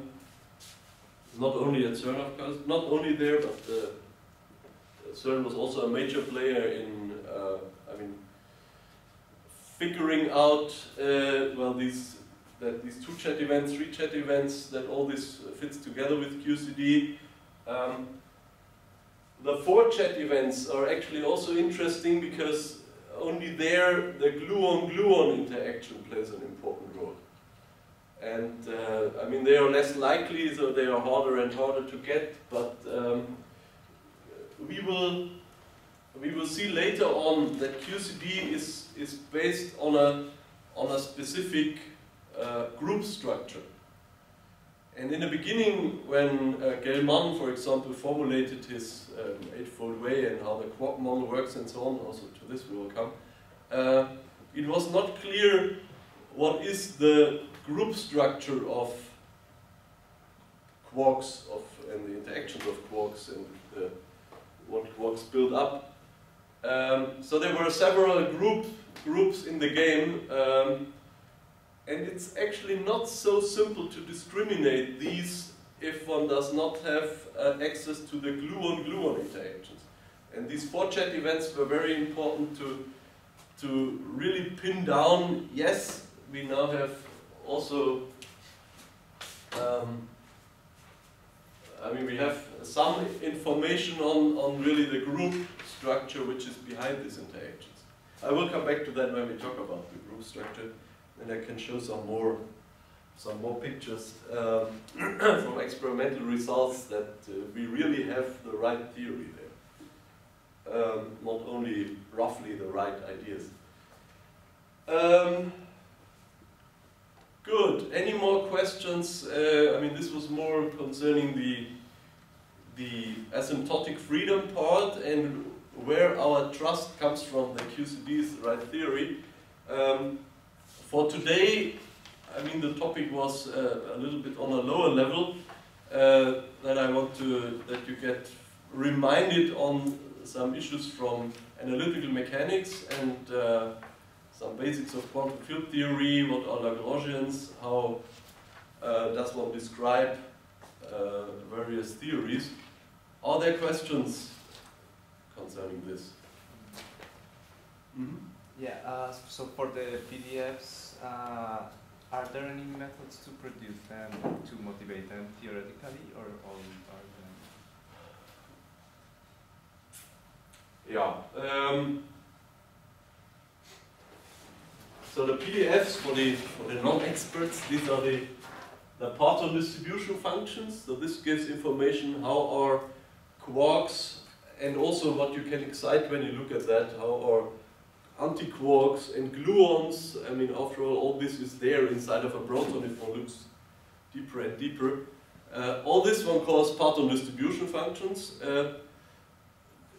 only at CERN, of course, not only there, but CERN was also a major player in, I mean, figuring out, well, these two-jet events, three-jet events, that all this fits together with QCD. The four-jet events are actually also interesting because only there the gluon-gluon interaction plays an important role. And I mean, they are less likely, so they are harder and harder to get, but we will see later on that QCD is based on a specific group structure. And in the beginning, when Gell-Mann, for example, formulated his eightfold way and how the Quark model works and so on, also to this we will come, it was not clear what is the group structure of quarks and the interactions of quarks and what quarks build up. So there were several groups in the game, and it's actually not so simple to discriminate these if one does not have access to the gluon-gluon interactions. And these four-chat events were very important to really pin down. Yes, we now have also, I mean, we have some information on really the group structure which is behind these interactions. I will come back to that when we talk about the group structure. And I can show some more pictures from experimental results that we really have the right theory there, not only roughly the right ideas. Good. Any more questions? I mean, this was more concerning the asymptotic freedom part and where our trust comes from. The QCD's right theory. For today, I mean, the topic was a little bit on a lower level that I want to, that you get reminded on some issues from analytical mechanics and some basics of quantum field theory, what are Lagrangians, how does one describe various theories. Are there questions concerning this? Mm-hmm. Yeah, so for the PDFs, are there any methods to produce them, to motivate them theoretically, or all are them? Yeah. So the PDFs for the non-experts, these are the parton distribution functions. So this gives information how are quarks, and also what you can excite when you look at that, how are antiquarks and gluons. I mean, after all this is there inside of a proton if one looks deeper and deeper. All this one calls parton distribution functions.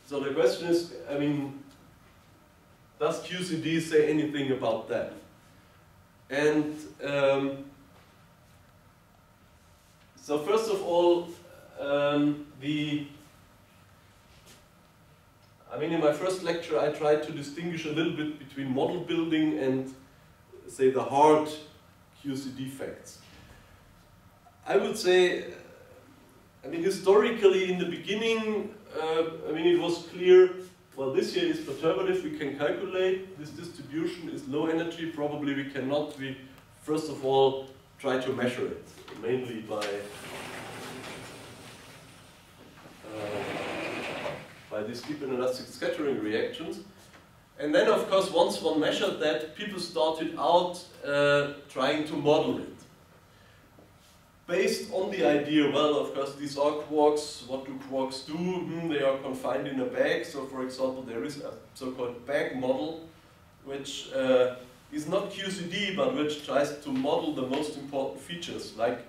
So the question is, I mean, does QCD say anything about that? And so first of all, I mean, in my first lecture, I tried to distinguish a little bit between model building and, say, the hard QCD facts. I would say, I mean, historically, in the beginning, I mean, it was clear, well, this here is perturbative, we can calculate. This distribution is low energy, probably we cannot. We, first of all, try to measure it, mainly by these deep and elastic scattering reactions. And then, of course, once one measured that, people started out trying to model it. Based on the idea, well, of course, these are quarks. What do quarks do? They are confined in a bag. So, for example, there is a so-called bag model, which is not QCD, but which tries to model the most important features, like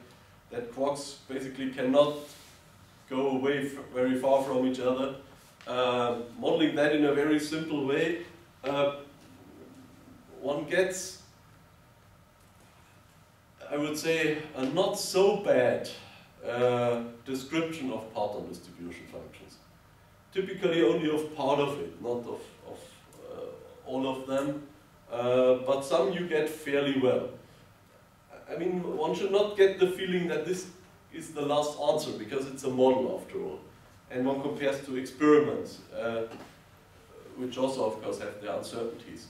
that quarks basically cannot go away very far from each other. Modeling that in a very simple way, one gets, I would say, a not so bad description of parton distribution functions. Typically only of part of it, not of all of them, but some you get fairly well. I mean, one should not get the feeling that this is the last answer, because it's a model after all. And one compares to experiments, which also, of course, have their uncertainties.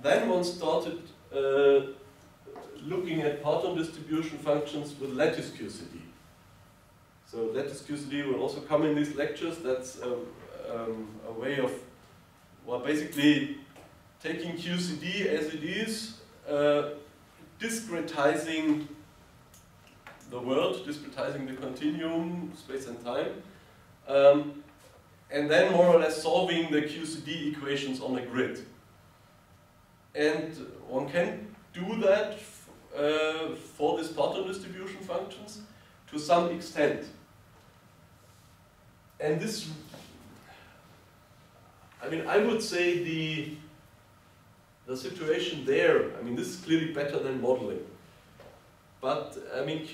Then one started looking at parton distribution functions with lattice QCD. So lattice QCD will also come in these lectures. That's a way of, well, basically taking QCD as it is, discretizing the world, discretizing the continuum, space and time, and then more or less solving the QCD equations on a grid. And one can do that for these Proton distribution functions to some extent. And this, I mean, I would say the situation there, I mean, this is clearly better than modeling. But, I mean,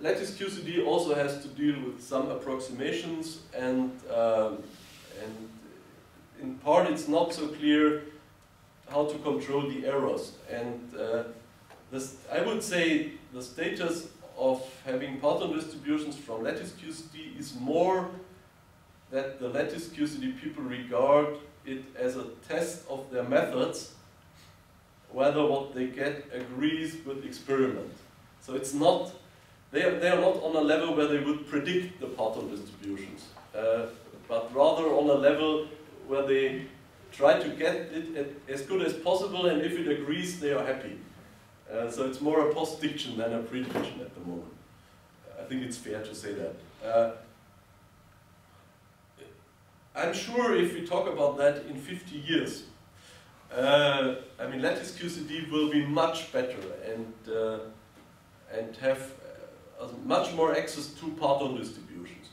lattice QCD also has to deal with some approximations, and in part it's not so clear how to control the errors. And this, I would say the status of having Proton distributions from lattice QCD is more that the lattice QCD people regard it as a test of their methods, whether what they get agrees with experiment. So it's not, they are not on a level where they would predict the Proton distributions, but rather on a level where they try to get it as good as possible, and if it agrees, they are happy. So it's more a postdiction than a prediction at the moment. I think it's fair to say that. I'm sure if we talk about that in 50 years, I mean, lattice QCD will be much better and have much more access to Proton distributions.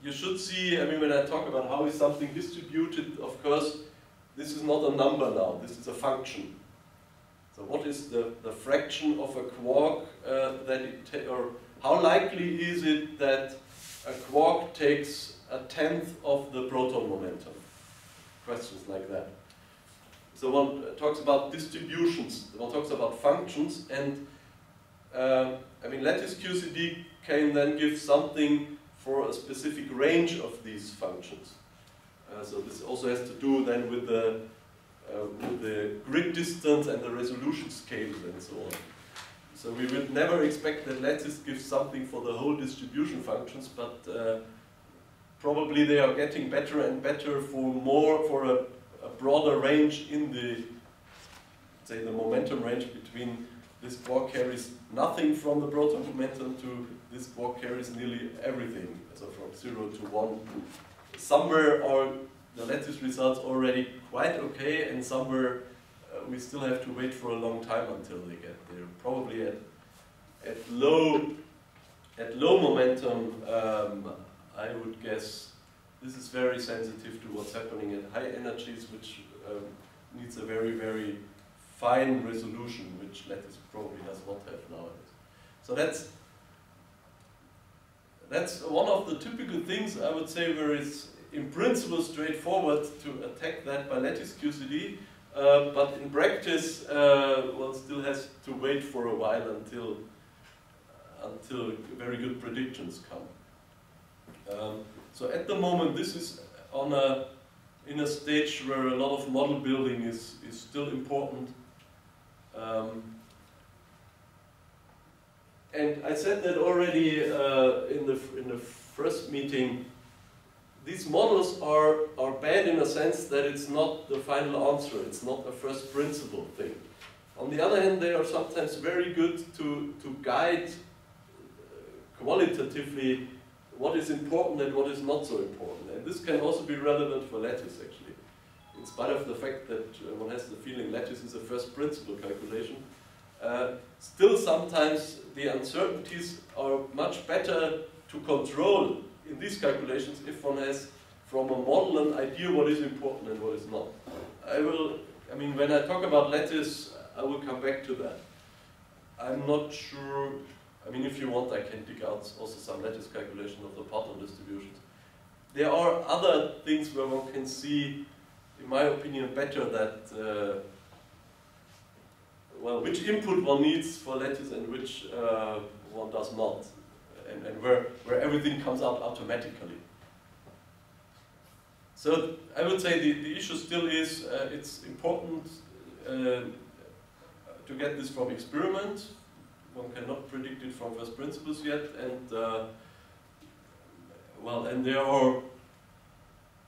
You should see, I mean, when I talk about how is something distributed, of course, this is not a number now, this is a function. So what is the fraction of a quark that it, or how likely is it that a quark takes a tenth of the proton momentum? Questions like that. So one talks about distributions, one talks about functions, and I mean, lattice QCD can then give something for a specific range of these functions. So this also has to do then with the grid distance and the resolution scales and so on. So we would never expect that lattice gives something for the whole distribution functions, but probably they are getting better and better for more, for a broader range in the, say, the momentum range between this quark carries nothing from the proton momentum to this quark carries nearly everything, so from 0 to 1. Somewhere are the lattice results already quite okay, and somewhere we still have to wait for a long time until they get there. Probably at low momentum, I would guess this is very sensitive to what's happening at high energies, which needs a very, very fine resolution, which lattice probably does not have nowadays. So that's one of the typical things, I would say, where it's in principle straightforward to attack that by lattice QCD, but in practice one still has to wait for a while until very good predictions come. So at the moment this is on in a stage where a lot of model building is still important. And I said that already in the first meeting. These models are bad in a sense that it's not the final answer. It's not a first principle thing. On the other hand, they are sometimes very good to guide qualitatively what is important and what is not so important. And this can also be relevant for lattice, actually. In spite of the fact that one has the feeling lattice is a first principle calculation, still sometimes the uncertainties are much better to control in these calculations if one has from a model an idea what is important and what is not. I mean, when I talk about lattice, I will come back to that. I'm not sure, I mean, if you want, I can dig out also some lattice calculation of the Proton distributions. There are other things where one can see, in my opinion, better that well, which input one needs for lattice and which one does not, and where everything comes out automatically. So I would say the issue still is it's important to get this from experiment. One cannot predict it from first principles yet, and well, and there are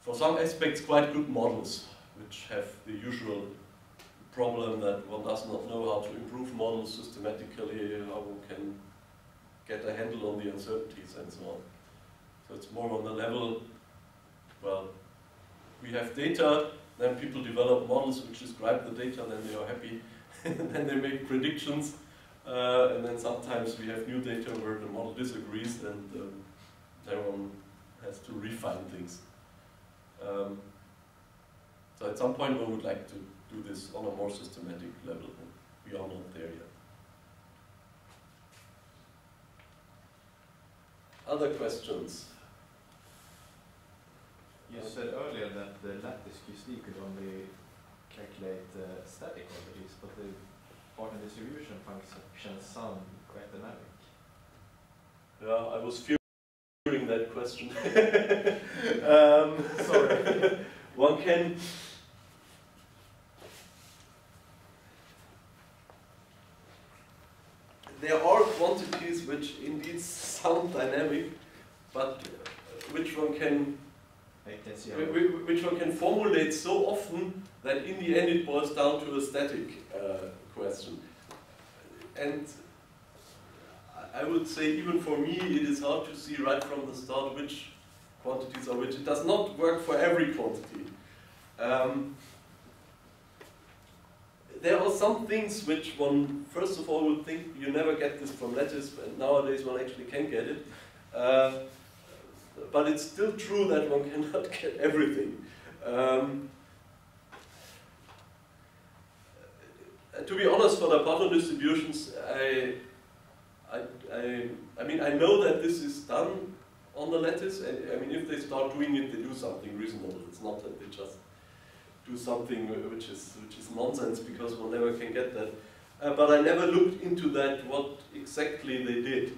for some aspects quite good models which have the usual problem that one does not know how to improve models systematically, how one can get a handle on the uncertainties and so on. So it's more on the level, well, we have data, Then people develop models which describe the data, and then they are happy. And then they make predictions, and then sometimes we have new data where the model disagrees, and everyone has to refine things. So at some point we would like to do this on a more systematic level, and we are not there yet. Other questions? You said earlier that the lattice QCD could only calculate static quantities, but the Barton distribution functions sound quite dynamic. Yeah, I was fearing that question. Sorry. One can... There are quantities which indeed sound dynamic, but which one can... which one can formulate so often that in the end it boils down to a static question. And I would say even for me it is hard to see right from the start which quantities are which. It does not work for every quantity. There are some things which one first of all would think you never get this from lattice, but nowadays one actually can get it. But it's still true that one cannot get everything. To be honest, for the Barton distributions, I mean, I know that this is done on the lattice, and I mean, if they start doing it, they do something reasonable. It's not that they just do something which is nonsense, because one never can get that. But I never looked into that, what exactly they did.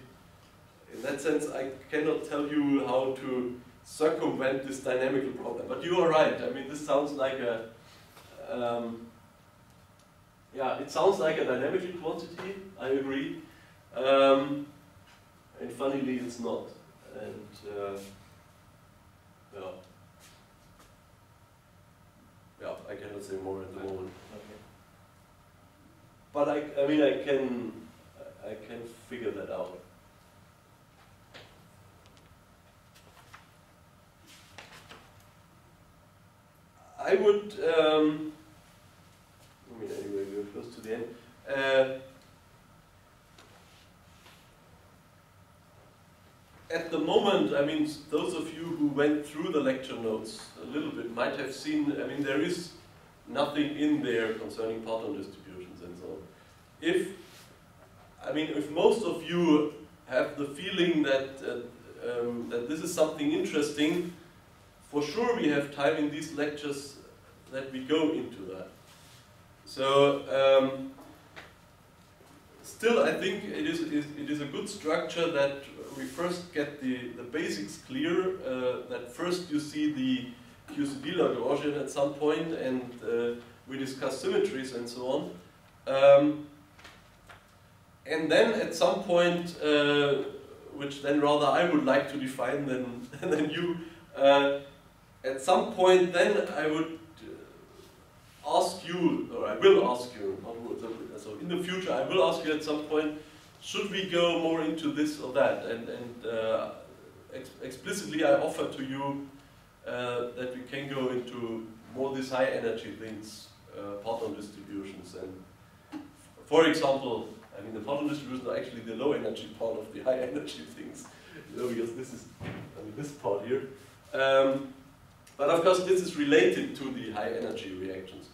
In that sense, I cannot tell you how to circumvent this dynamical problem. But you are right. I mean, this sounds like a, yeah, it sounds like a dynamical quantity. I agree. And funnily, it's not. And yeah, I cannot say more at the moment. Okay. But I mean, I can figure that out. I would, I mean, anyway, we are close to the end. At the moment, I mean, those of you who went through the lecture notes a little bit might have seen, I mean, there is nothing in there concerning Barton distributions and so on. If, I mean, if most of you have the feeling that, that this is something interesting, for sure we have time in these lectures that we go into that. So still I think it is a good structure that we first get the basics clear, that first you see the QCD Lagrangian at some point, and we discuss symmetries and so on. And then at some point, which then rather I would like to define than you, at some point then I would ask you, or I will ask you, so in the future I will ask you at some point, should we go more into this or that? And explicitly I offer to you that we can go into more these high energy things, Barton distributions. And for example, I mean the Barton distributions are actually the low energy part of the high energy things, you know, because this is, I mean, this part here. But of course this is related to the high energy reactions.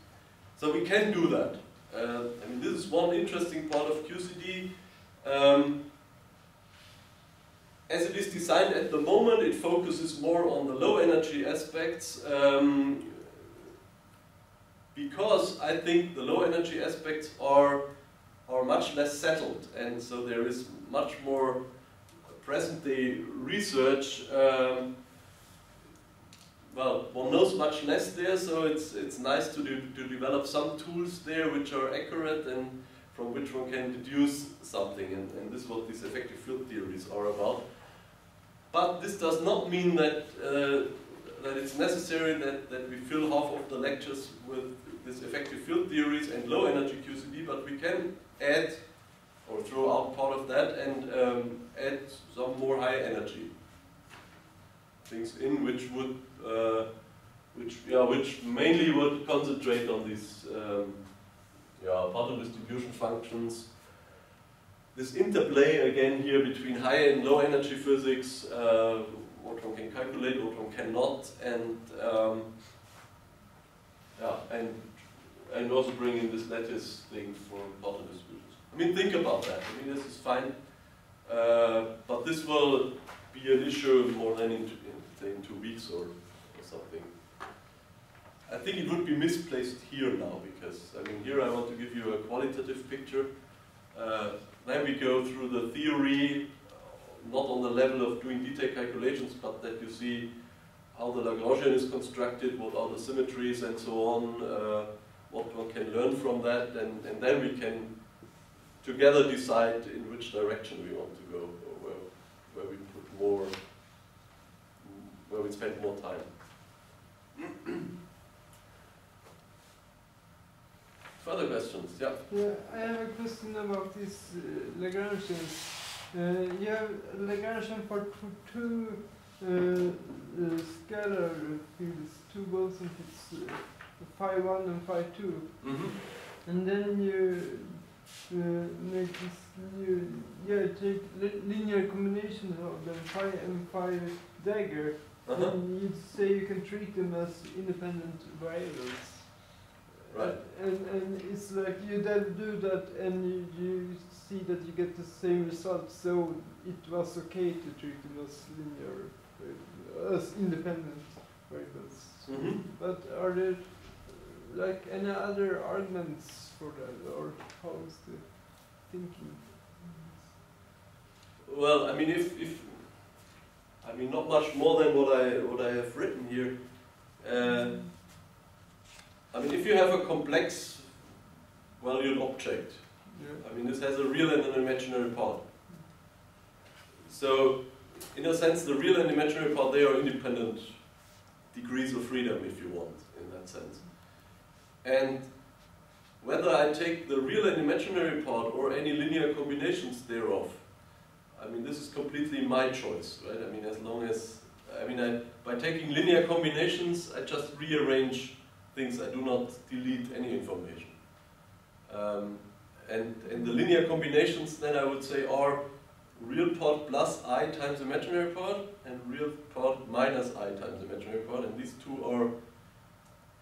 So we can do that. I mean, this is one interesting part of QCD. As it is designed at the moment, it focuses more on the low energy aspects, because I think the low energy aspects are much less settled, and so there is much more present day research. Well, one knows much less there, so it's nice to develop some tools there which are accurate and from which one can deduce something, and this is what these effective field theories are about. But this does not mean that that it's necessary that we fill half of the lectures with these effective field theories and low energy QCD, but we can add or throw out part of that and add some more high energy things in, which would which mainly would concentrate on these particle distribution functions. This interplay again here between high and low energy physics, what one can calculate, what one cannot, and also bring in this lattice thing for particle distributions. I mean, think about that. I mean, this is fine, but this will be an issue more than in 2 weeks or something. I think it would be misplaced here now, because I mean, here I want to give you a qualitative picture. Then we go through the theory, not on the level of doing detailed calculations, but that you see how the Lagrangian is constructed, what are the symmetries and so on, what one can learn from that, and then we can together decide in which direction we want to go, or where we spend more time. Further questions? Yeah. Yeah, I have a question about these Lagrangians. You have Lagrangian for two scalar fields, two bosons, phi 1 and phi 2. Mm-hmm. And then you make this new, linear combination of them, phi and phi dagger. Uh-huh. And you'd say you can treat them as independent variables. Right. And it's like you then do that and you see that you get the same result, so it was okay to treat them as linear, as independent variables. Mm-hmm. But are there like any other arguments for that, or how is the thinking? Well, I mean, I mean not much more than what I have written here. I mean, if you have a complex valued object, yeah. I mean, this has a real and an imaginary part. So, in a sense, the real and imaginary part, they are independent degrees of freedom, if you want, in that sense. And whether I take the real and imaginary part or any linear combinations thereof, I mean, this is completely my choice, right? I mean, as long as, by taking linear combinations, I just rearrange things, I do not delete any information. And the linear combinations then I would say are real part plus I times imaginary part and real part minus I times imaginary part, and these two are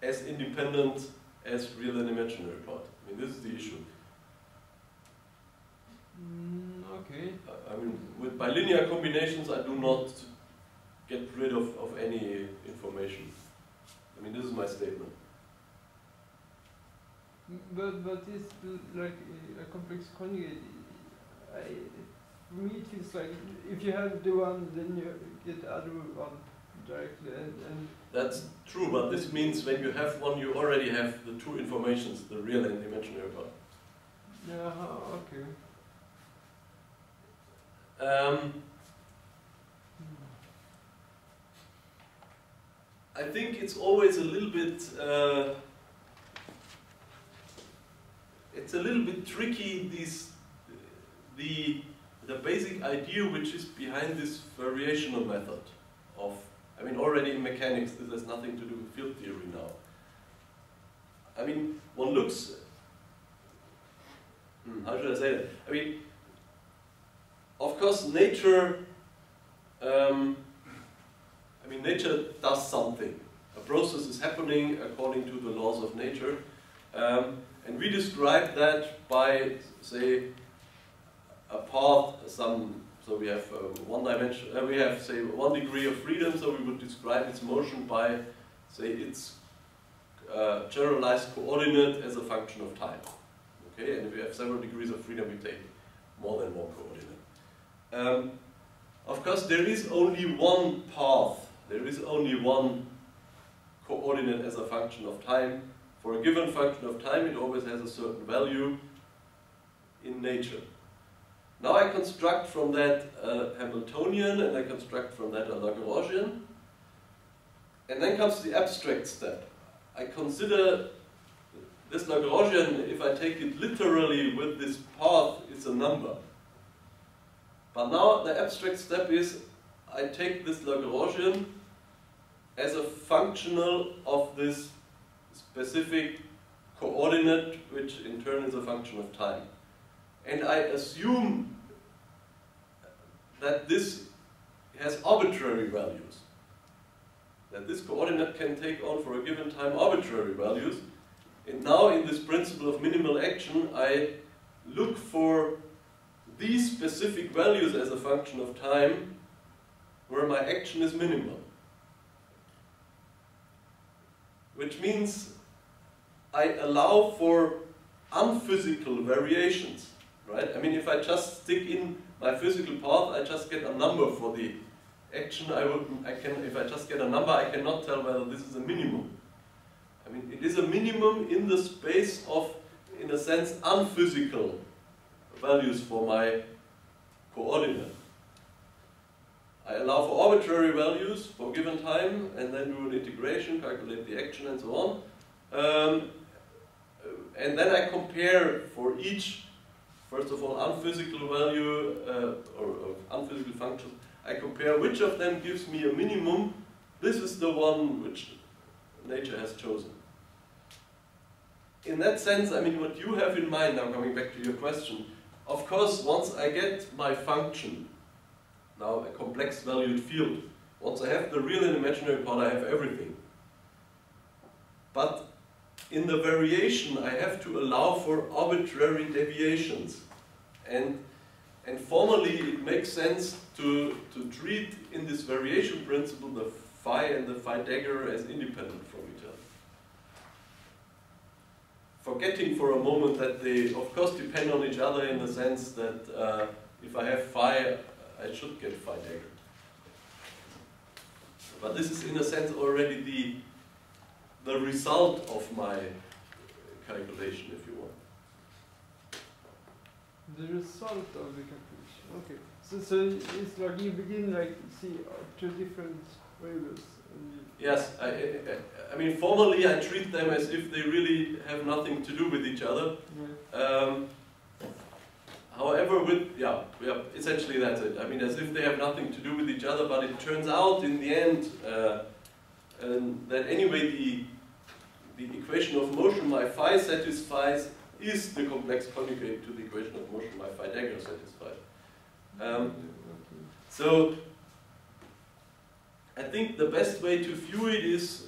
as independent as real and imaginary part. I mean, this is the issue. Okay. By linear combinations I do not get rid of any information. I mean, this is my statement. But it's like a complex conjugate. For me, it feels like if you have the one, then you get the other one directly. And that's true, but this means when you have one, you already have the two informations, the real and the imaginary part. Yeah, okay. I think it's always a little bit tricky, the basic idea which is behind this variational method of, I mean, already in mechanics this has nothing to do with field theory now. I mean, one looks, how should I say that? I mean, of course nature, nature does something. A process is happening according to the laws of nature. And we describe that by, say, a path, so we have one dimension, we have, say, 1 degree of freedom, so we would describe its motion by, say, its generalized coordinate as a function of time. Okay, and if we have several degrees of freedom, we take more than one coordinate. Of course, there is only one path. There is only one coordinate as a function of time. For a given function of time, it always has a certain value in nature. Now I construct from that a Hamiltonian, and I construct from that a Lagrangian. And then comes the abstract step. I consider this Lagrangian, if I take it literally with this path, it's a number. But now the abstract step is I take this Lagrangian as a functional of this specific coordinate, which in turn is a function of time. And I assume that this has arbitrary values, that this coordinate can take on for a given time arbitrary values. And now in this principle of minimal action, I look for these specific values as a function of time where my action is minimal. Which means I allow for unphysical variations, right? I mean, if I just stick in my physical path, I just get a number for the action. If I just get a number, I cannot tell whether this is a minimum. I mean, it is a minimum in the space of, in a sense, unphysical values for my coordinate. I allow for arbitrary values for given time, and then do an integration, calculate the action, and so on. And then I compare for each, first of all, unphysical value or unphysical functions. I compare which of them gives me a minimum. This is the one which nature has chosen. In that sense, I mean, what you have in mind, now coming back to your question, of course, once I get my function, now a complex valued field, once I have the real and imaginary part, I have everything. But in the variation, I have to allow for arbitrary deviations. And formally, it makes sense to treat in this variation principle the phi and the phi dagger as independent from each other. Forgetting for a moment that they, of course, depend on each other in the sense that if I have phi, I should get phi dagger. But this is, in a sense, already the result of my calculation, if you want. The result of the calculation. Okay. So it's like you begin like see two different variables. Yes. I mean, formally, I treat them as if they really have nothing to do with each other. Yeah. However, essentially that's it. I mean, as if they have nothing to do with each other, but it turns out in the end that anyway the equation of motion my phi satisfies is the complex conjugate to the equation of motion my phi dagger satisfies. So I think the best way to view it is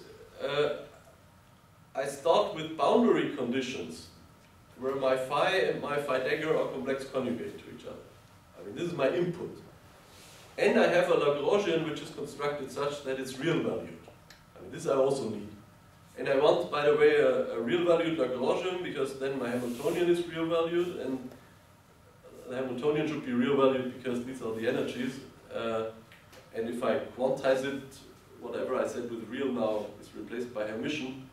I start with boundary conditions where my phi and my phi dagger are complex conjugate to each other. I mean, this is my input. And I have a Lagrangian which is constructed such that it's real valued. I mean, this I also need. And I want, by the way, a real valued Lagrangian, because then my Hamiltonian is real valued, and the Hamiltonian should be real valued because these are the energies. And if I quantize it, whatever I said with real now is replaced by Hermitian.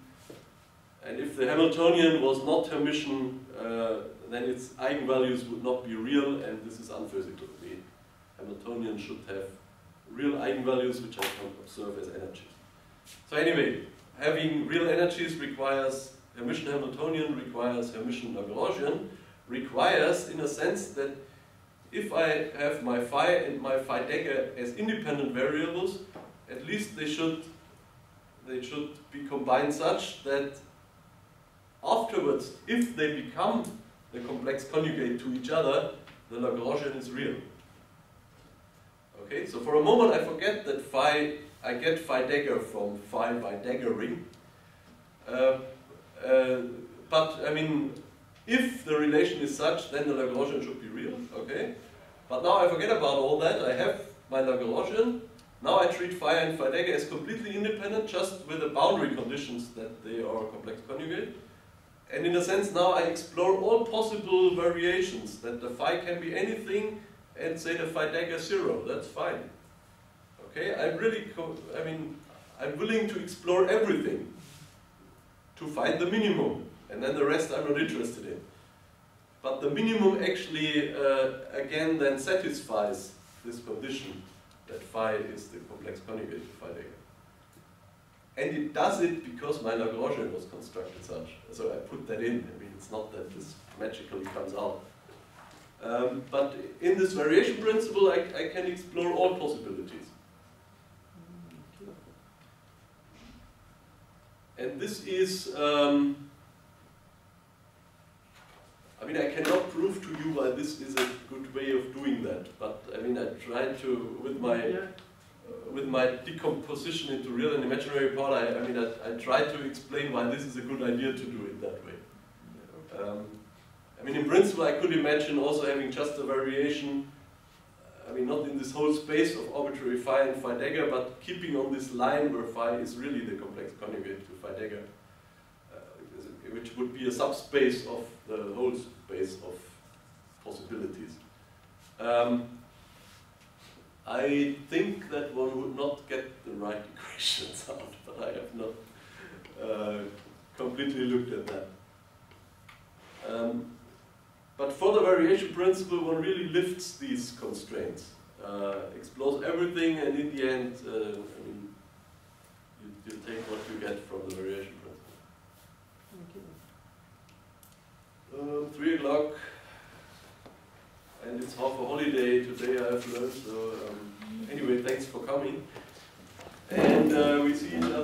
And if the Hamiltonian was not Hermitian, then its eigenvalues would not be real, and this is unphysical. The Hamiltonian should have real eigenvalues which I can observe as energies. So anyway, having real energies requires Hermitian Hamiltonian, requires Hermitian Lagrangian, requires in a sense that if I have my phi and my phi dagger as independent variables, at least they should be combined such that afterwards, if they become the complex conjugate to each other, the Lagrangian is real. Okay, so for a moment I forget that phi, I get phi dagger from phi by daggering. But I mean, if the relation is such, then the Lagrangian should be real. Okay, but now I forget about all that. I have my Lagrangian. Now I treat phi and phi dagger as completely independent, just with the boundary conditions that they are complex conjugate. And in a sense, now I explore all possible variations, that the phi can be anything, and say the phi dagger 0. That's fine. Okay, I'm willing to explore everything to find the minimum, and then the rest I'm not interested in. But the minimum actually, again, then satisfies this condition that phi is the complex conjugate to phi dagger. And it does it because my Lagrangian was constructed such. So I put that in. I mean, it's not that this magically comes out. But in this variation principle, I can explore all possibilities. And this is, I mean, I cannot prove to you why this is a good way of doing that, but I mean, I tried to, with my decomposition into real and imaginary part, I tried to explain why this is a good idea to do it that way. I mean, in principle, I could imagine also having just a variation, I mean, not in this whole space of arbitrary phi and phi dagger, but keeping on this line where phi is really the complex conjugate to phi dagger, which would be a subspace of the whole space of possibilities. I think that one would not get the right equations out, but I have not completely looked at that. But for the variation principle, one really lifts these constraints, explores everything, and in the end, I mean, you take what you get from the variation principle. 3 o'clock, and it's half a holiday today, I have learned. So anyway, thanks for coming, and we see each other.